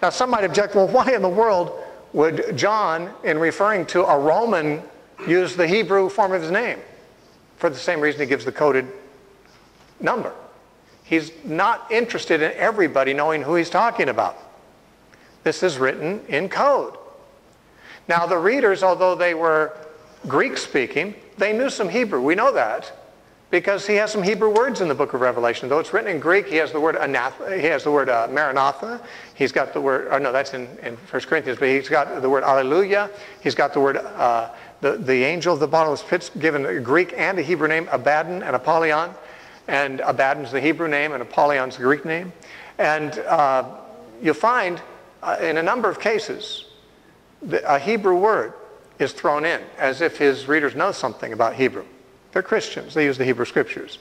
Now, some might object, well, why in the world would John, in referring to a Roman, use the Hebrew form of his name? For the same reason he gives the coded number. He's not interested in everybody knowing who he's talking about. This is written in code. Now the readers, although they were Greek-speaking, they knew some Hebrew. We know that because he has some Hebrew words in the book of Revelation. Though it's written in Greek, he has the word anath, he has the word uh, maranatha. He's got the word, or no, that's in, in First Corinthians, but he's got the word alleluia. He's got the word... Uh, The, the angel of the bottomless pit's given a Greek and a Hebrew name, Abaddon and Apollyon. And Abaddon's the Hebrew name and Apollyon's the Greek name. And uh, you'll find uh, in a number of cases, the, a Hebrew word is thrown in as if his readers know something about Hebrew. They're Christians. They use the Hebrew scriptures.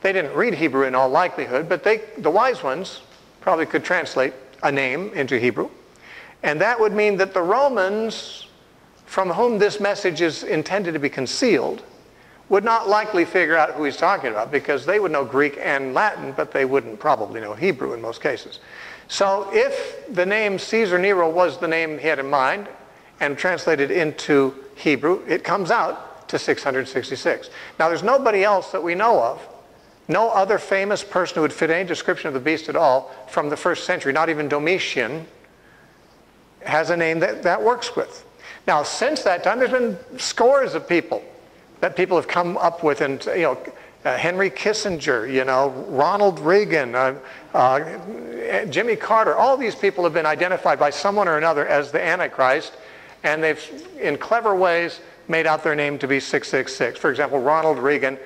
They didn't read Hebrew in all likelihood, but they, the wise ones probably could translate a name into Hebrew. And that would mean that the Romans, from whom this message is intended to be concealed, would not likely figure out who he's talking about, because they would know Greek and Latin, but they wouldn't probably know Hebrew in most cases. So if the name Caesar Nero was the name he had in mind and translated into Hebrew, it comes out to six hundred sixty-six. Now there's nobody else that we know of, no other famous person who would fit any description of the beast at all from the first century, not even Domitian, has a name that that works with. Now, since that time, there's been scores of people that people have come up with, and you know, uh, Henry Kissinger, you know, Ronald Reagan, uh, uh, Jimmy Carter. All these people have been identified by someone or another as the Antichrist, and they've, in clever ways, made out their name to be six six six. For example, Ronald Reagan.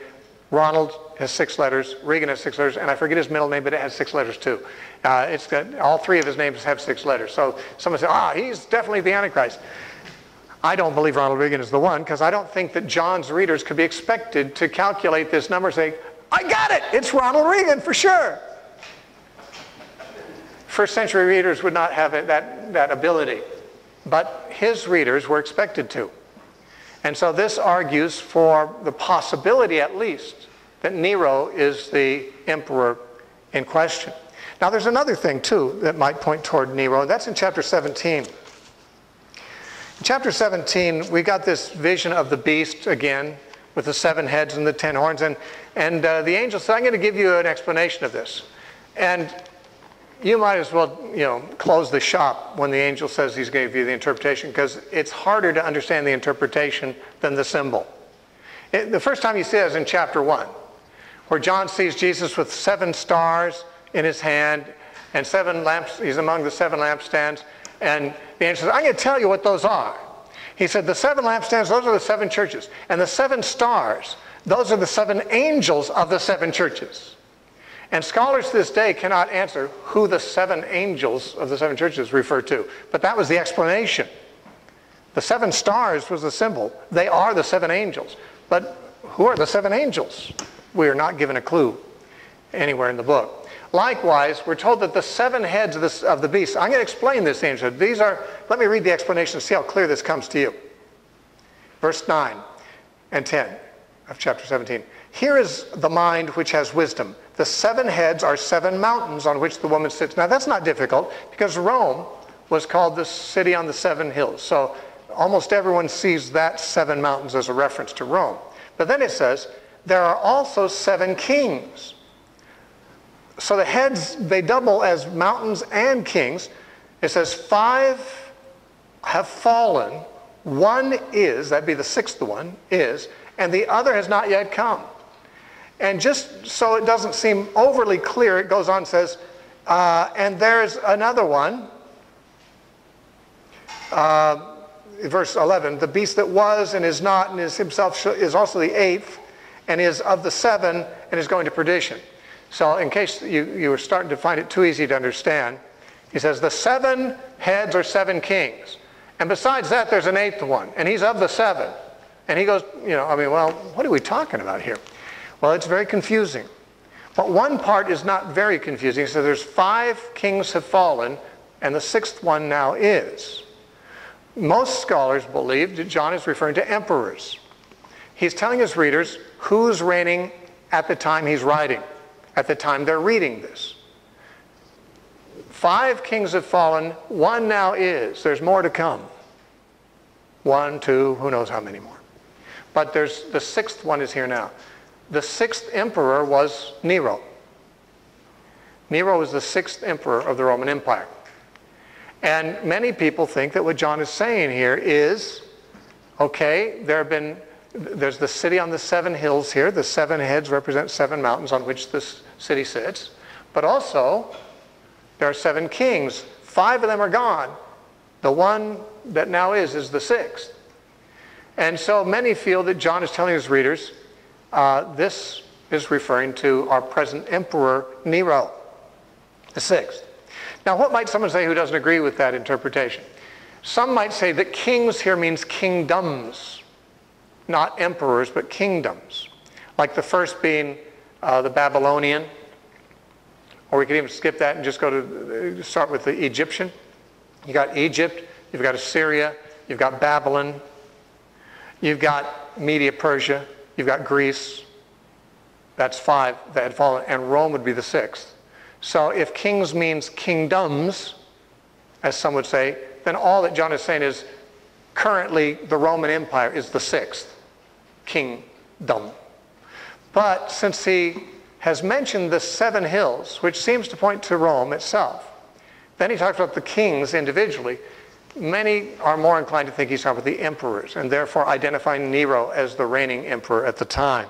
Ronald has six letters. Reagan has six letters, and I forget his middle name, but it has six letters too. Uh, it's got, all three of his names have six letters. So someone said, "Ah, he's definitely the Antichrist." I don't believe Ronald Reagan is the one, because I don't think that John's readers could be expected to calculate this number and say, I got it! It's Ronald Reagan for sure! First century readers would not have that, that ability, but his readers were expected to. And so this argues for the possibility, at least, that Nero is the emperor in question. Now there's another thing too that might point toward Nero, and that's in chapter seventeen. In chapter seventeen, we got this vision of the beast again with the seven heads and the ten horns. And, and uh, the angel said, I'm going to give you an explanation of this. And you might as well, you know, close the shop when the angel says he's going to give you the interpretation, because it's harder to understand the interpretation than the symbol. It, the first time you see that is in chapter one, where John sees Jesus with seven stars in his hand and seven lamps. He's among the seven lampstands. And the angel says, I'm going to tell you what those are. He said, the seven lampstands, those are the seven churches. And the seven stars, those are the seven angels of the seven churches. And scholars to this day cannot answer who the seven angels of the seven churches refer to. But that was the explanation. The seven stars was the symbol. They are the seven angels. But who are the seven angels? We are not given a clue anywhere in the book. Likewise, we're told that the seven heads of, this, of the beast, I'm going to explain this, angel. These are, let me read the explanation and see how clear this comes to you. Verse nine and ten of chapter seventeen. Here is the mind which has wisdom. The seven heads are seven mountains on which the woman sits. Now that's not difficult, because Rome was called the city on the seven hills. So almost everyone sees that seven mountains as a reference to Rome. But then it says, there are also seven kings. So the heads, they double as mountains and kings. It says five have fallen, one is, that'd be the sixth one, is, and the other has not yet come. And just so it doesn't seem overly clear, it goes on and says, uh, and there's another one, uh, verse eleven, the beast that was and is not and is himself is also the eighth and is of the seven and is going to perdition. So in case you, you were starting to find it too easy to understand, he says the seven heads are seven kings. And besides that, there's an eighth one, and he's of the seven. And he goes, you know, I mean, well, what are we talking about here? Well, it's very confusing. But one part is not very confusing. So there's five kings have fallen, and the sixth one now is. Most scholars believe that John is referring to emperors. He's telling his readers who's reigning at the time he's writing, at the time they're reading this. Five kings have fallen, one now is. There's more to come. One, two, who knows how many more. But there's the sixth one is here now. The sixth emperor was Nero. Nero was the sixth emperor of the Roman Empire. And many people think that what John is saying here is, okay, there have been, there's the city on the seven hills here. The seven heads represent seven mountains on which this city sits. But also, there are seven kings. Five of them are gone. The one that now is is the sixth. And so many feel that John is telling his readers, uh, this is referring to our present emperor, Nero, the sixth. Now, what might someone say who doesn't agree with that interpretation? Some might say that kings here means kingdoms, not emperors, but kingdoms. Like the first being uh, the Babylonian. Or we could even skip that and just go to, start with the Egyptian. You got Egypt, you've got Assyria, you've got Babylon, you've got Media Persia, you've got Greece. That's five that had fallen, and Rome would be the sixth. So if kings means kingdoms, as some would say, then all that John is saying is currently the Roman Empire is the sixth kingdom. But since he has mentioned the seven hills, which seems to point to Rome itself. Then he talks about the kings individually. Many are more inclined to think he's talking about the emperors, and therefore identifying Nero as the reigning emperor at the time.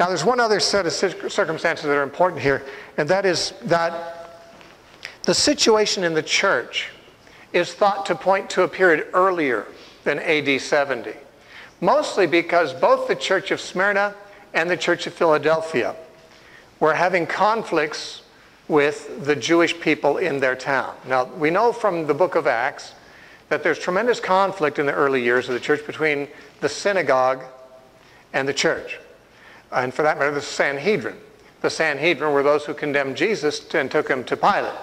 Now there's one other set of circumstances that are important here, and that is that the situation in the church is thought to point to a period earlier than A D seventy. Mostly because both the church of Smyrna and the church of Philadelphia were having conflicts with the Jewish people in their town. Now, we know from the book of Acts that there's tremendous conflict in the early years of the church between the synagogue and the church. And for that matter, the Sanhedrin. The Sanhedrin were those who condemned Jesus and took him to Pilate.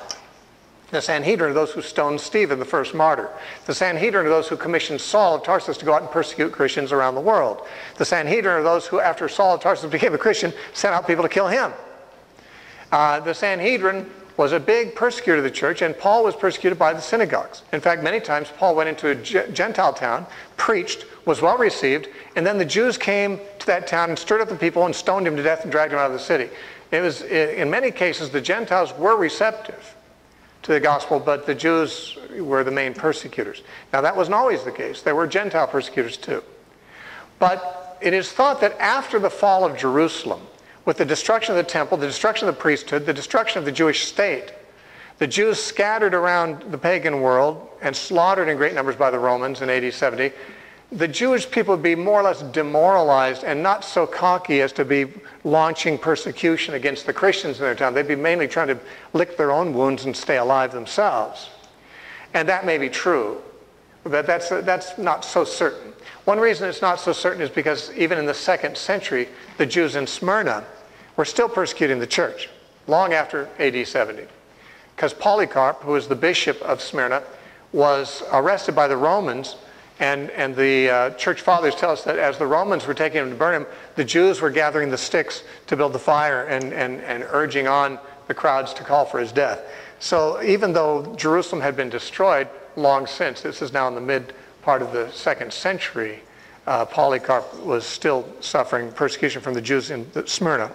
The Sanhedrin are those who stoned Stephen, the first martyr. The Sanhedrin are those who commissioned Saul of Tarsus to go out and persecute Christians around the world. The Sanhedrin are those who, after Saul of Tarsus became a Christian, sent out people to kill him. Uh, the Sanhedrin was a big persecutor of the church, and Paul was persecuted by the synagogues. In fact, many times Paul went into a Gentile town, preached, was well received, and then the Jews came to that town and stirred up the people and stoned him to death and dragged him out of the city. It was, in many cases, the Gentiles were receptive to the gospel, but the Jews were the main persecutors. Now that wasn't always the case. There were Gentile persecutors too. But it is thought that after the fall of Jerusalem, with the destruction of the temple, the destruction of the priesthood, the destruction of the Jewish state, the Jews scattered around the pagan world and slaughtered in great numbers by the Romans in A D seventy, the Jewish people would be more or less demoralized and not so cocky as to be launching persecution against the Christians in their town. They'd be mainly trying to lick their own wounds and stay alive themselves. And that may be true, but that's, that's not so certain. One reason it's not so certain is because even in the second century, the Jews in Smyrna were still persecuting the church, long after A D seventy. Because Polycarp, who was the bishop of Smyrna, was arrested by the Romans. And, and the uh, church fathers tell us that as the Romans were taking him to burn him, the Jews were gathering the sticks to build the fire and, and, and urging on the crowds to call for his death. So even though Jerusalem had been destroyed long since, this is now in the mid part of the second century, uh, Polycarp was still suffering persecution from the Jews in the Smyrna,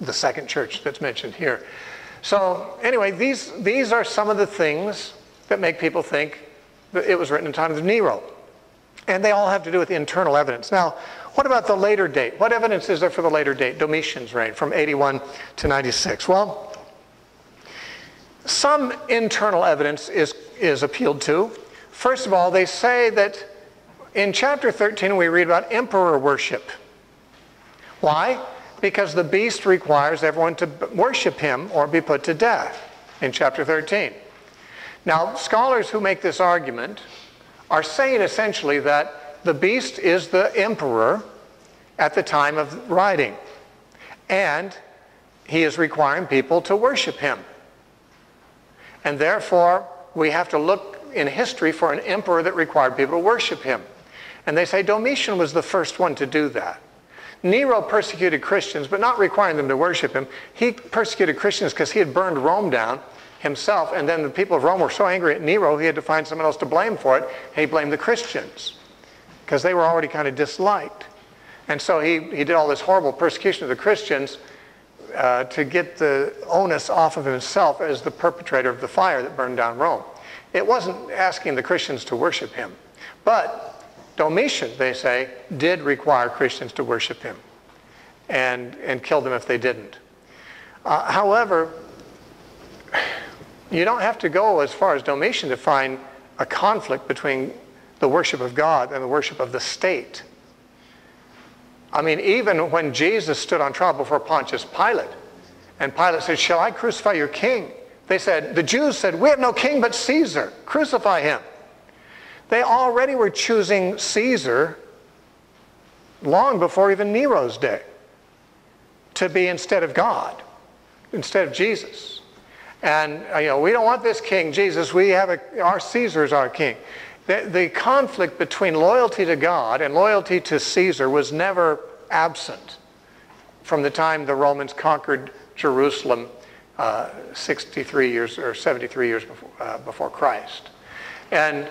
the second church that's mentioned here. So anyway, these, these are some of the things that make people think that it was written in the time of Nero. And they all have to do with internal evidence. Now, what about the later date? What evidence is there for the later date, Domitian's reign, from eighty-one to ninety-six? Well, some internal evidence is, is appealed to. First of all, they say that in chapter thirteen we read about emperor worship. Why? Because the beast requires everyone to worship him or be put to death in chapter thirteen. Now, scholars who make this argument are saying essentially that the beast is the emperor at the time of writing, and he is requiring people to worship him. And therefore, we have to look in history for an emperor that required people to worship him. And they say Domitian was the first one to do that. Nero persecuted Christians, but not requiring them to worship him. He persecuted Christians because he had burned Rome down himself, and then the people of Rome were so angry at Nero he had to find someone else to blame for it. He blamed the Christians because they were already kind of disliked. And so he, he did all this horrible persecution of the Christians uh, to get the onus off of himself as the perpetrator of the fire that burned down Rome. It wasn't asking the Christians to worship him. But Domitian, they say, did require Christians to worship him and, and kill them if they didn't. Uh, however, you don't have to go as far as Domitian to find a conflict between the worship of God and the worship of the state. I mean, even when Jesus stood on trial before Pontius Pilate, and Pilate said, "Shall I crucify your king?" They said, the Jews said, "We have no king but Caesar. Crucify him." They already were choosing Caesar long before even Nero's day to be instead of God, instead of Jesus. And, you know, we don't want this king, Jesus. We have a, our Caesar is our king. The, the conflict between loyalty to God and loyalty to Caesar was never absent from the time the Romans conquered Jerusalem uh, sixty-three years or seventy-three years before, uh, before Christ. And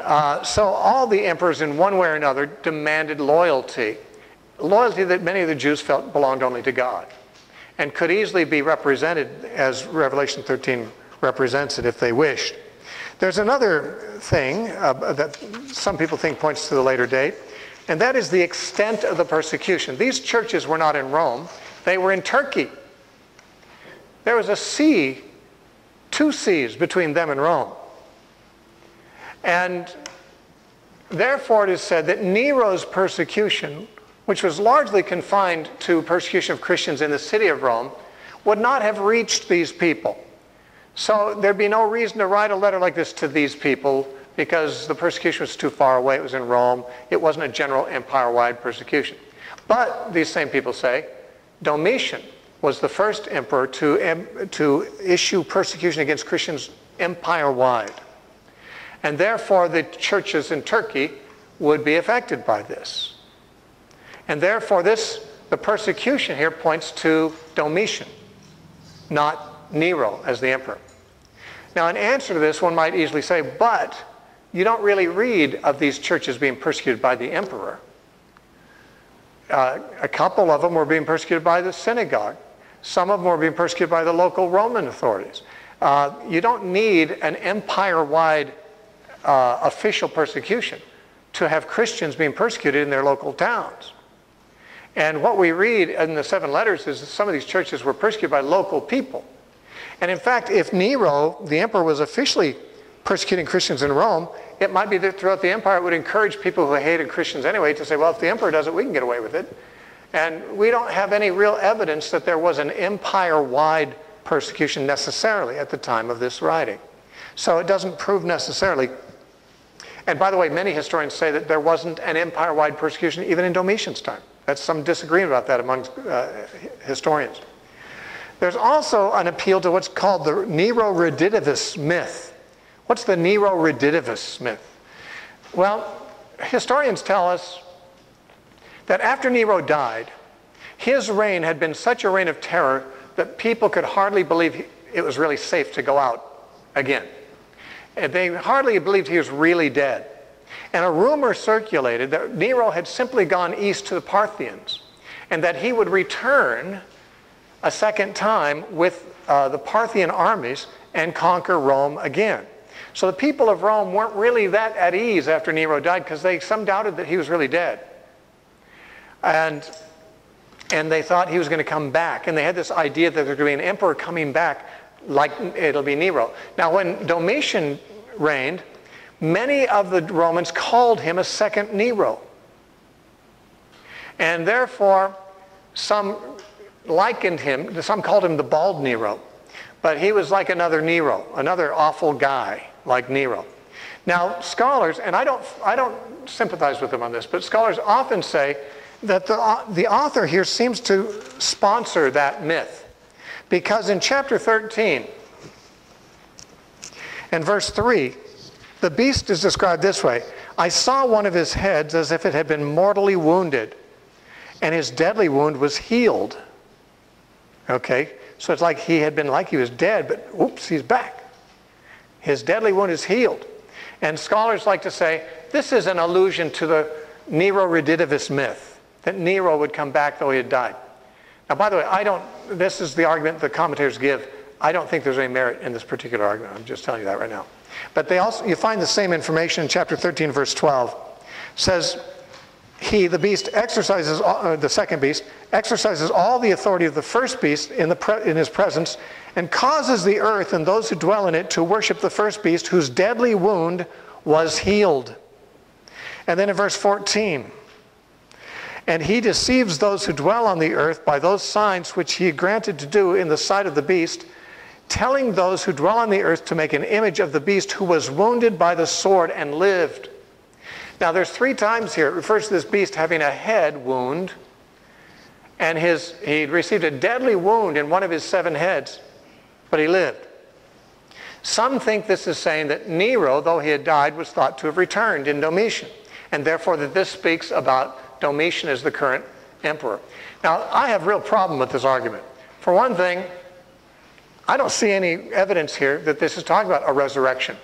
uh, so all the emperors in one way or another demanded loyalty, loyalty that many of the Jews felt belonged only to God, and could easily be represented as Revelation thirteen represents it if they wished. There's another thing uh, that some people think points to the later date, and that is the extent of the persecution. These churches were not in Rome, they were in Turkey. There was a sea, two seas between them and Rome. And therefore it is said that Nero's persecution, which was largely confined to persecution of Christians in the city of Rome, would not have reached these people. So there'd be no reason to write a letter like this to these people because the persecution was too far away. It was in Rome. It wasn't a general empire-wide persecution. But these same people say Domitian was the first emperor to, to issue persecution against Christians empire-wide. And therefore the churches in Turkey would be affected by this. And therefore, this, the persecution here points to Domitian, not Nero as the emperor. Now, in answer to this, one might easily say, but you don't really read of these churches being persecuted by the emperor. Uh, a couple of them were being persecuted by the synagogue. Some of them were being persecuted by the local Roman authorities. Uh, you don't need an empire-wide uh, official persecution to have Christians being persecuted in their local towns. And what we read in the seven letters is that some of these churches were persecuted by local people. And in fact, if Nero, the emperor, was officially persecuting Christians in Rome, it might be that throughout the empire it would encourage people who hated Christians anyway to say, well, if the emperor does it, we can get away with it. And we don't have any real evidence that there was an empire-wide persecution necessarily at the time of this writing. So it doesn't prove necessarily. And by the way, many historians say that there wasn't an empire-wide persecution even in Domitian's time. That's some disagreement about that among uh, historians. There's also an appeal to what's called the Nero-Redivivus myth. What's the Nero-Redivivus myth? Well, historians tell us that after Nero died, his reign had been such a reign of terror that people could hardly believe it was really safe to go out again. And they hardly believed he was really dead. And a rumor circulated that Nero had simply gone east to the Parthians and that he would return a second time with uh, the Parthian armies and conquer Rome again. So the people of Rome weren't really that at ease after Nero died, because they some doubted that he was really dead. And, and they thought he was going to come back. And they had this idea that there was going to be an emperor coming back, like it'll be Nero. Now when Domitian reigned, many of the Romans called him a second Nero. And therefore, some likened him, some called him the bald Nero. But he was like another Nero, another awful guy like Nero. Now scholars, and I don't, I don't sympathize with them on this, but scholars often say that the, the author here seems to sponsor that myth. Because in chapter thirteen and verse three, the beast is described this way: I saw one of his heads as if it had been mortally wounded, and his deadly wound was healed. Okay, so it's like he had been, like he was dead, but oops, he's back. His deadly wound is healed. And scholars like to say this is an allusion to the Nero Redivivus myth, that Nero would come back though he had died. Now, by the way, I don't, this is the argument the commentators give. I don't think there's any merit in this particular argument. I'm just telling you that right now. But they also, you find the same information in chapter thirteen, verse twelve. It says, he, the beast, exercises, uh, the second beast, exercises all the authority of the first beast in, the pre in his presence, and causes the earth and those who dwell in it to worship the first beast, whose deadly wound was healed. And then in verse fourteen, and he deceives those who dwell on the earth by those signs which he granted to do in the sight of the beast, telling those who dwell on the earth to make an image of the beast who was wounded by the sword and lived. Now there's three times here. It refers to this beast having a head wound, and his, he received a deadly wound in one of his seven heads, but he lived. Some think this is saying that Nero, though he had died, was thought to have returned in Domitian, and therefore that this speaks about Domitian is the current emperor. Now, I have a real problem with this argument. For one thing, I don't see any evidence here that this is talking about a resurrection.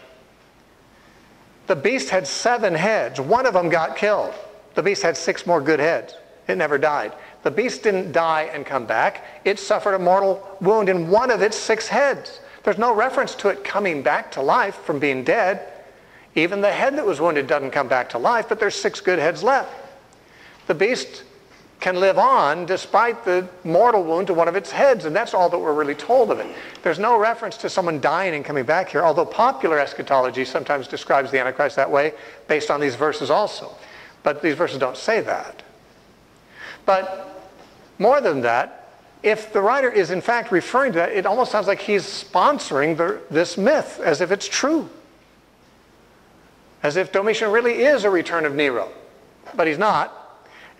The beast had seven heads. One of them got killed. The beast had six more good heads. It never died. The beast didn't die and come back. It suffered a mortal wound in one of its six heads. There's no reference to it coming back to life from being dead. Even the head that was wounded doesn't come back to life, but there's six good heads left. The beast can live on despite the mortal wound to one of its heads, and that's all that we're really told of it. There's no reference to someone dying and coming back here, although popular eschatology sometimes describes the Antichrist that way based on these verses also. But these verses don't say that. But more than that, if the writer is in fact referring to that, it almost sounds like he's sponsoring the, this myth as if it's true. As if Domitian really is a return of Nero, but he's not.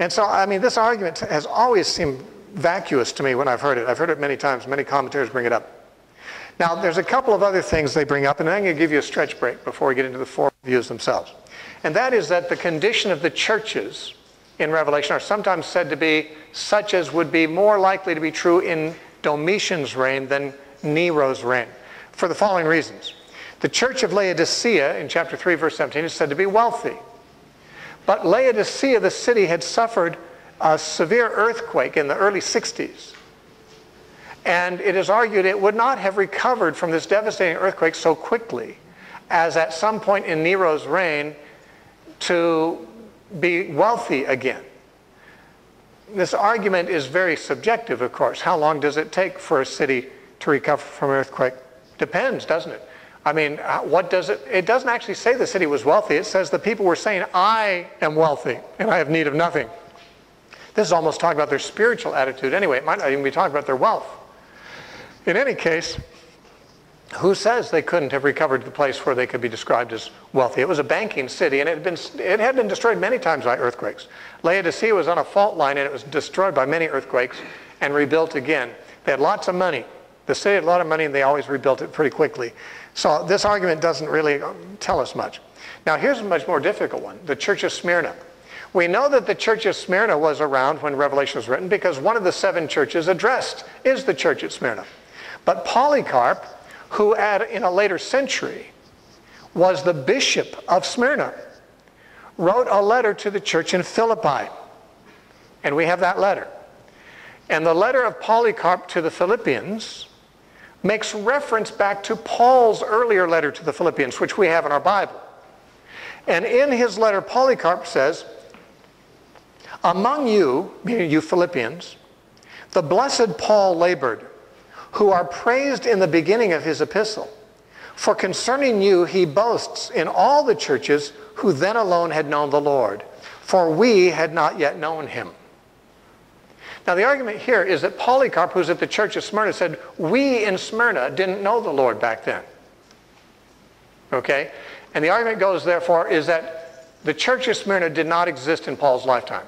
And so, I mean, this argument has always seemed vacuous to me when I've heard it. I've heard it many times. Many commentators bring it up. Now, there's a couple of other things they bring up, and I'm going to give you a stretch break before we get into the four views themselves. And that is that the condition of the churches in Revelation are sometimes said to be such as would be more likely to be true in Domitian's reign than Nero's reign, for the following reasons. The church of Laodicea, in chapter three, verse seventeen, is said to be wealthy. But Laodicea, the city, had suffered a severe earthquake in the early sixties. And it is argued it would not have recovered from this devastating earthquake so quickly as at some point in Nero's reign to be wealthy again. This argument is very subjective, of course. How long does it take for a city to recover from an earthquake? Depends, doesn't it? I mean, what does it, it doesn't actually say the city was wealthy. It says the people were saying, I am wealthy and I have need of nothing. This is almost talking about their spiritual attitude anyway. It might not even be talking about their wealth. In any case, who says they couldn't have recovered the place where they could be described as wealthy? It was a banking city, and it had been, it had been destroyed many times by earthquakes. Laodicea was on a fault line, and it was destroyed by many earthquakes and rebuilt again. They had lots of money. The city had a lot of money, and they always rebuilt it pretty quickly. So this argument doesn't really tell us much. Now here's a much more difficult one, the Church of Smyrna. We know that the Church of Smyrna was around when Revelation was written because one of the seven churches addressed is the Church at Smyrna. But Polycarp, who at, in a later century was the bishop of Smyrna, wrote a letter to the church in Philippi. And we have that letter. And the letter of Polycarp to the Philippians makes reference back to Paul's earlier letter to the Philippians, which we have in our Bible. And in his letter, Polycarp says, "Among you, meaning you Philippians, the blessed Paul labored, who are praised in the beginning of his epistle. For concerning you he boasts in all the churches who then alone had known the Lord, for we had not yet known him." Now the argument here is that Polycarp, who's at the church of Smyrna, said, we in Smyrna didn't know the Lord back then. Okay? And the argument goes, therefore, is that the church of Smyrna did not exist in Paul's lifetime,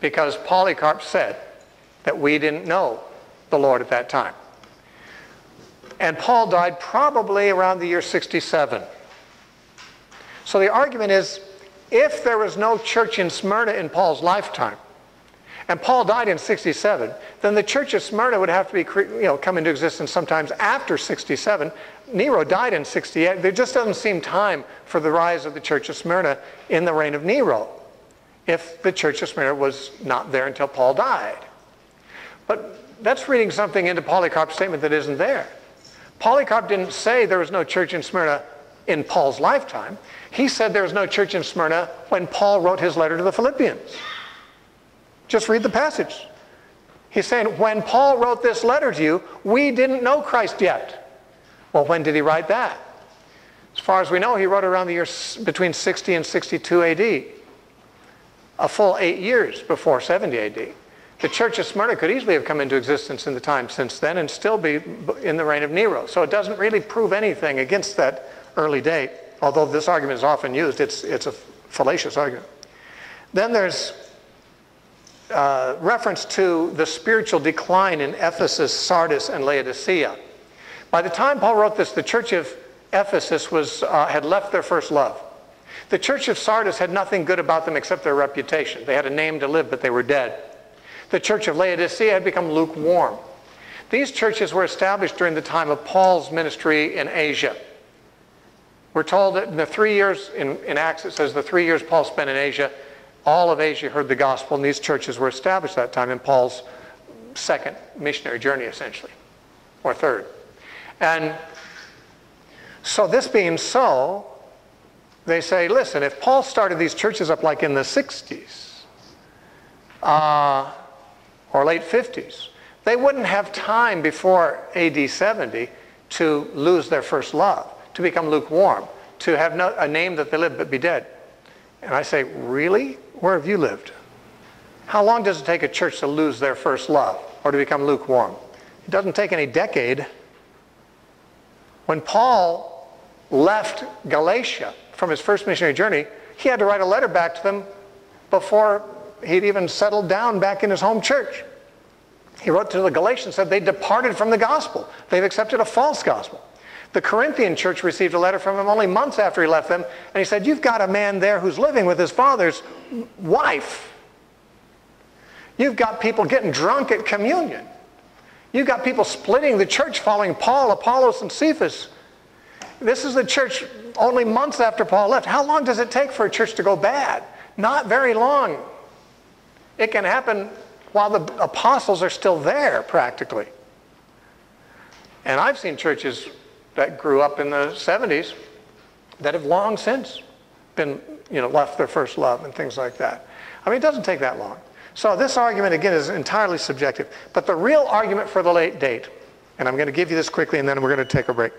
because Polycarp said that we didn't know the Lord at that time. And Paul died probably around the year sixty-seven. So the argument is, if there was no church in Smyrna in Paul's lifetime, and Paul died in sixty-seven, then the church of Smyrna would have to be, you know, come into existence sometimes after sixty-seven. Nero died in sixty-eight. There just doesn't seem time for the rise of the church of Smyrna in the reign of Nero, if the church of Smyrna was not there until Paul died. But that's reading something into Polycarp's statement that isn't there. Polycarp didn't say there was no church in Smyrna in Paul's lifetime. He said there was no church in Smyrna when Paul wrote his letter to the Philippians. Just read the passage. He's saying, when Paul wrote this letter to you, we didn't know Christ yet. Well, when did he write that? As far as we know, he wrote around the year between sixty and sixty-two A D, a full eight years before seventy A D. The church of Smyrna could easily have come into existence in the time since then and still be in the reign of Nero. So it doesn't really prove anything against that early date, although this argument is often used. It's, it's a fallacious argument. Then there's uh, reference to the spiritual decline in Ephesus, Sardis, and Laodicea. By the time Paul wrote this, the church of Ephesus was, uh, had left their first love. The church of Sardis had nothing good about them except their reputation. They had a name to live, but they were dead. The church of Laodicea had become lukewarm. These churches were established during the time of Paul's ministry in Asia. We're told that in the three years, in, in Acts it says the three years Paul spent in Asia, all of Asia heard the gospel, and these churches were established that time in Paul's second missionary journey, essentially, or third. And so this being so, they say, listen, if Paul started these churches up like in the sixties, Uh, or late fifties, they wouldn't have time before A D seventy to lose their first love, to become lukewarm, to have no, a name that they live but be dead. And I say, really? Where have you lived? How long does it take a church to lose their first love or to become lukewarm? It doesn't take any decade. When Paul left Galatia from his first missionary journey, he had to write a letter back to them before he'd even settled down back in his home church. He wrote to the Galatians, said they departed from the gospel. They've accepted a false gospel. The Corinthian church received a letter from him only months after he left them, and he said, you've got a man there who's living with his father's wife. You've got people getting drunk at communion. You've got people splitting the church following Paul, Apollos, and Cephas. This is the church only months after Paul left. How long does it take for a church to go bad? Not very long. It can happen while the apostles are still there, practically. And I've seen churches that grew up in the seventies that have long since been, you know, left their first love and things like that. I mean, it doesn't take that long. So this argument, again, is entirely subjective. But the real argument for the late date, and I'm going to give you this quickly and then we're going to take a break.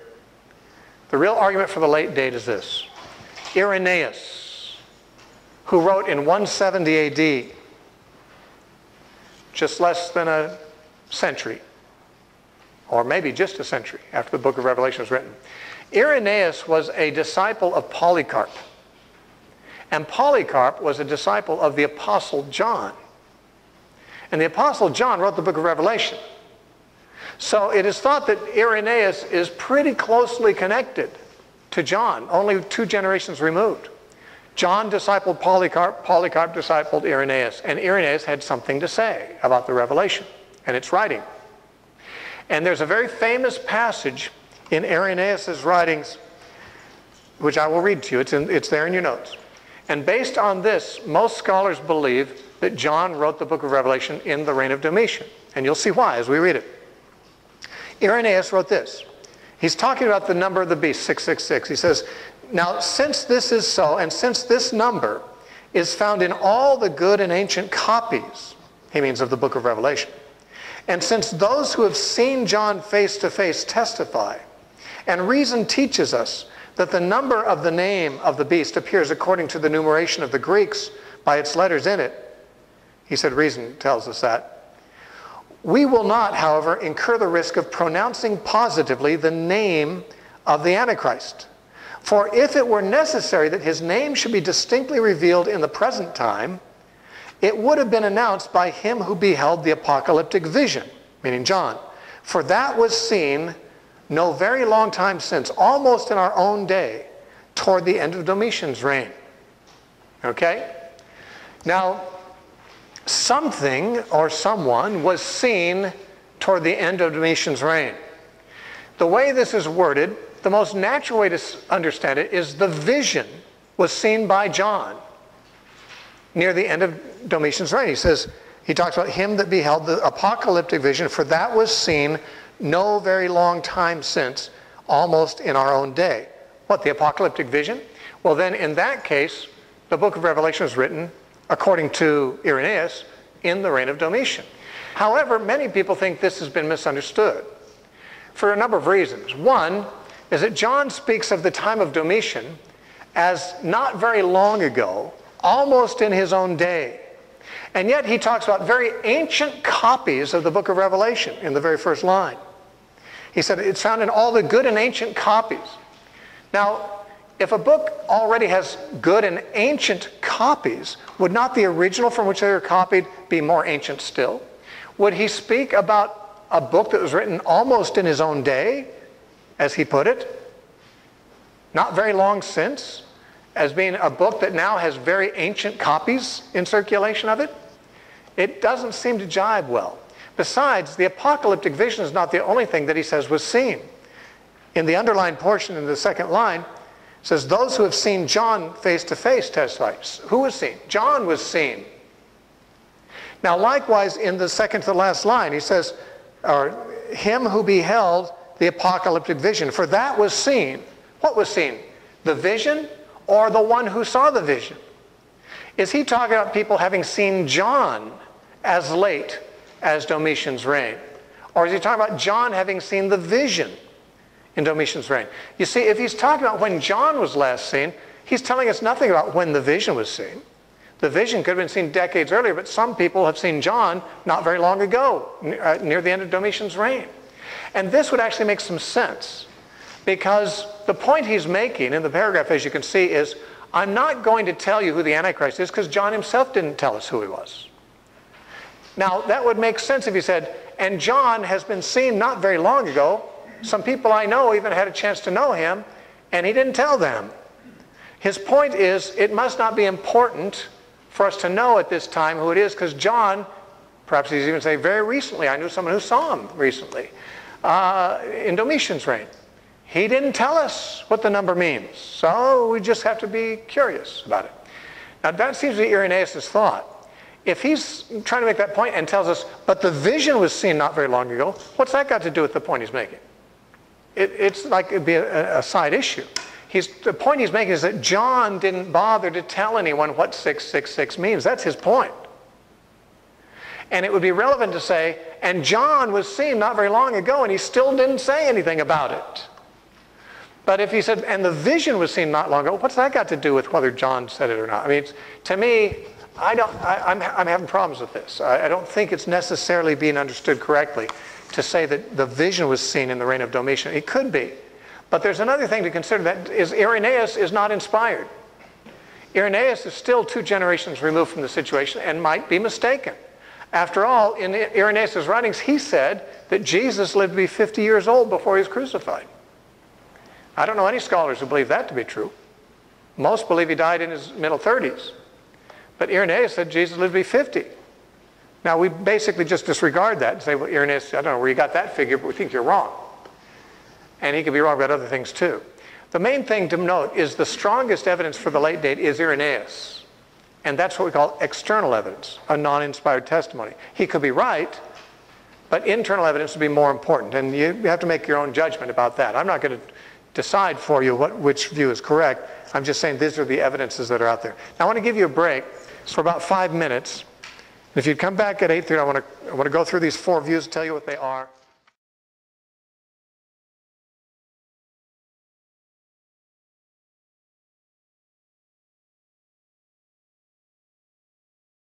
The real argument for the late date is this. Irenaeus, who wrote in one seventy A D, just less than a century, or maybe just a century after the book of Revelation was written. Irenaeus was a disciple of Polycarp, and Polycarp was a disciple of the Apostle John. And the Apostle John wrote the book of Revelation. So it is thought that Irenaeus is pretty closely connected to John, only two generations removed. John discipled Polycarp, Polycarp discipled Irenaeus, and Irenaeus had something to say about the Revelation and its writing. And there's a very famous passage in Irenaeus' writings, which I will read to you. It's, in, it's there in your notes. And based on this, most scholars believe that John wrote the book of Revelation in the reign of Domitian. And you'll see why as we read it. Irenaeus wrote this. He's talking about the number of the beast, six six six. He says, now since this is so, and since this number is found in all the good and ancient copies, he means of the book of Revelation, and since those who have seen John face to face testify, and reason teaches us that the number of the name of the beast appears according to the numeration of the Greeks by its letters in it, he said reason tells us that, we will not, however, incur the risk of pronouncing positively the name of the Antichrist. For if it were necessary that his name should be distinctly revealed in the present time, it would have been announced by him who beheld the apocalyptic vision, meaning John. For that was seen no very long time since, almost in our own day, toward the end of Domitian's reign. Okay? Now, something or someone was seen toward the end of Domitian's reign. The way this is worded, the most natural way to understand it is the vision was seen by John near the end of Domitian's reign. He says, he talks about him that beheld the apocalyptic vision, for that was seen no very long time since, almost in our own day. What, the apocalyptic vision? Well then, in that case, the book of Revelation is written, according to Irenaeus, in the reign of Domitian. However, many people think this has been misunderstood for a number of reasons. One is that John speaks of the time of Domitian as not very long ago, almost in his own day. And yet he talks about very ancient copies of the book of Revelation in the very first line. He said it's found in all the good and ancient copies. Now, if a book already has good and ancient copies, would not the original from which they were copied be more ancient still? Would he speak about a book that was written almost in his own day, as he put it, not very long since, as being a book that now has very ancient copies in circulation of it? It doesn't seem to jibe well. Besides, the apocalyptic vision is not the only thing that he says was seen. In the underlined portion in the second line, it says, those who have seen John face to face testify. Who was seen? John was seen. Now likewise, in the second to the last line, he says, or him who beheld the apocalyptic vision, for that was seen. What was seen? The vision or the one who saw the vision? Is he talking about people having seen John as late as Domitian's reign? Or is he talking about John having seen the vision in Domitian's reign? You see, if he's talking about when John was last seen, he's telling us nothing about when the vision was seen. The vision could have been seen decades earlier, but some people have seen John not very long ago, uh, near the end of Domitian's reign. And this would actually make some sense, because the point he's making in the paragraph, as you can see, is I'm not going to tell you who the Antichrist is, because John himself didn't tell us who he was. Now, that would make sense if he said, and John has been seen not very long ago. Some people I know even had a chance to know him, and he didn't tell them. His point is, it must not be important for us to know at this time who it is, because John, perhaps he's even saying very recently, I knew someone who saw him recently, uh, in Domitian's reign. He didn't tell us what the number means, so we just have to be curious about it. Now that seems to be Irenaeus' thought. If he's trying to make that point and tells us, but the vision was seen not very long ago, what's that got to do with the point he's making? It, it's like it'd be a, a side issue. He's, the point he's making is that John didn't bother to tell anyone what six six six means. That's his point. And it would be relevant to say, and John was seen not very long ago, and he still didn't say anything about it. But if he said, and the vision was seen not long ago, what's that got to do with whether John said it or not? I mean, it's, to me, I don't, I, I'm, I'm having problems with this. I, I don't think it's necessarily being understood correctly to say that the vision was seen in the reign of Domitian. It could be. But there's another thing to consider, that is Irenaeus is not inspired. Irenaeus is still two generations removed from the situation and might be mistaken. After all, in Irenaeus' writings, he said that Jesus lived to be fifty years old before he was crucified. I don't know any scholars who believe that to be true. Most believe he died in his middle thirties. But Irenaeus said Jesus lived to be fifty. Now, we basically just disregard that and say, well, Irenaeus, I don't know where you got that figure, but we think you're wrong. And he could be wrong about other things, too. The main thing to note is the strongest evidence for the late date is Irenaeus. And that's what we call external evidence, a non-inspired testimony. He could be right, but internal evidence would be more important. And you have to make your own judgment about that. I'm not going to decide for you what, which view is correct. I'm just saying these are the evidences that are out there. Now, I want to give you a break for about five minutes. If you'd come back at eight thirty, I want to, I want to go through these four views and tell you what they are.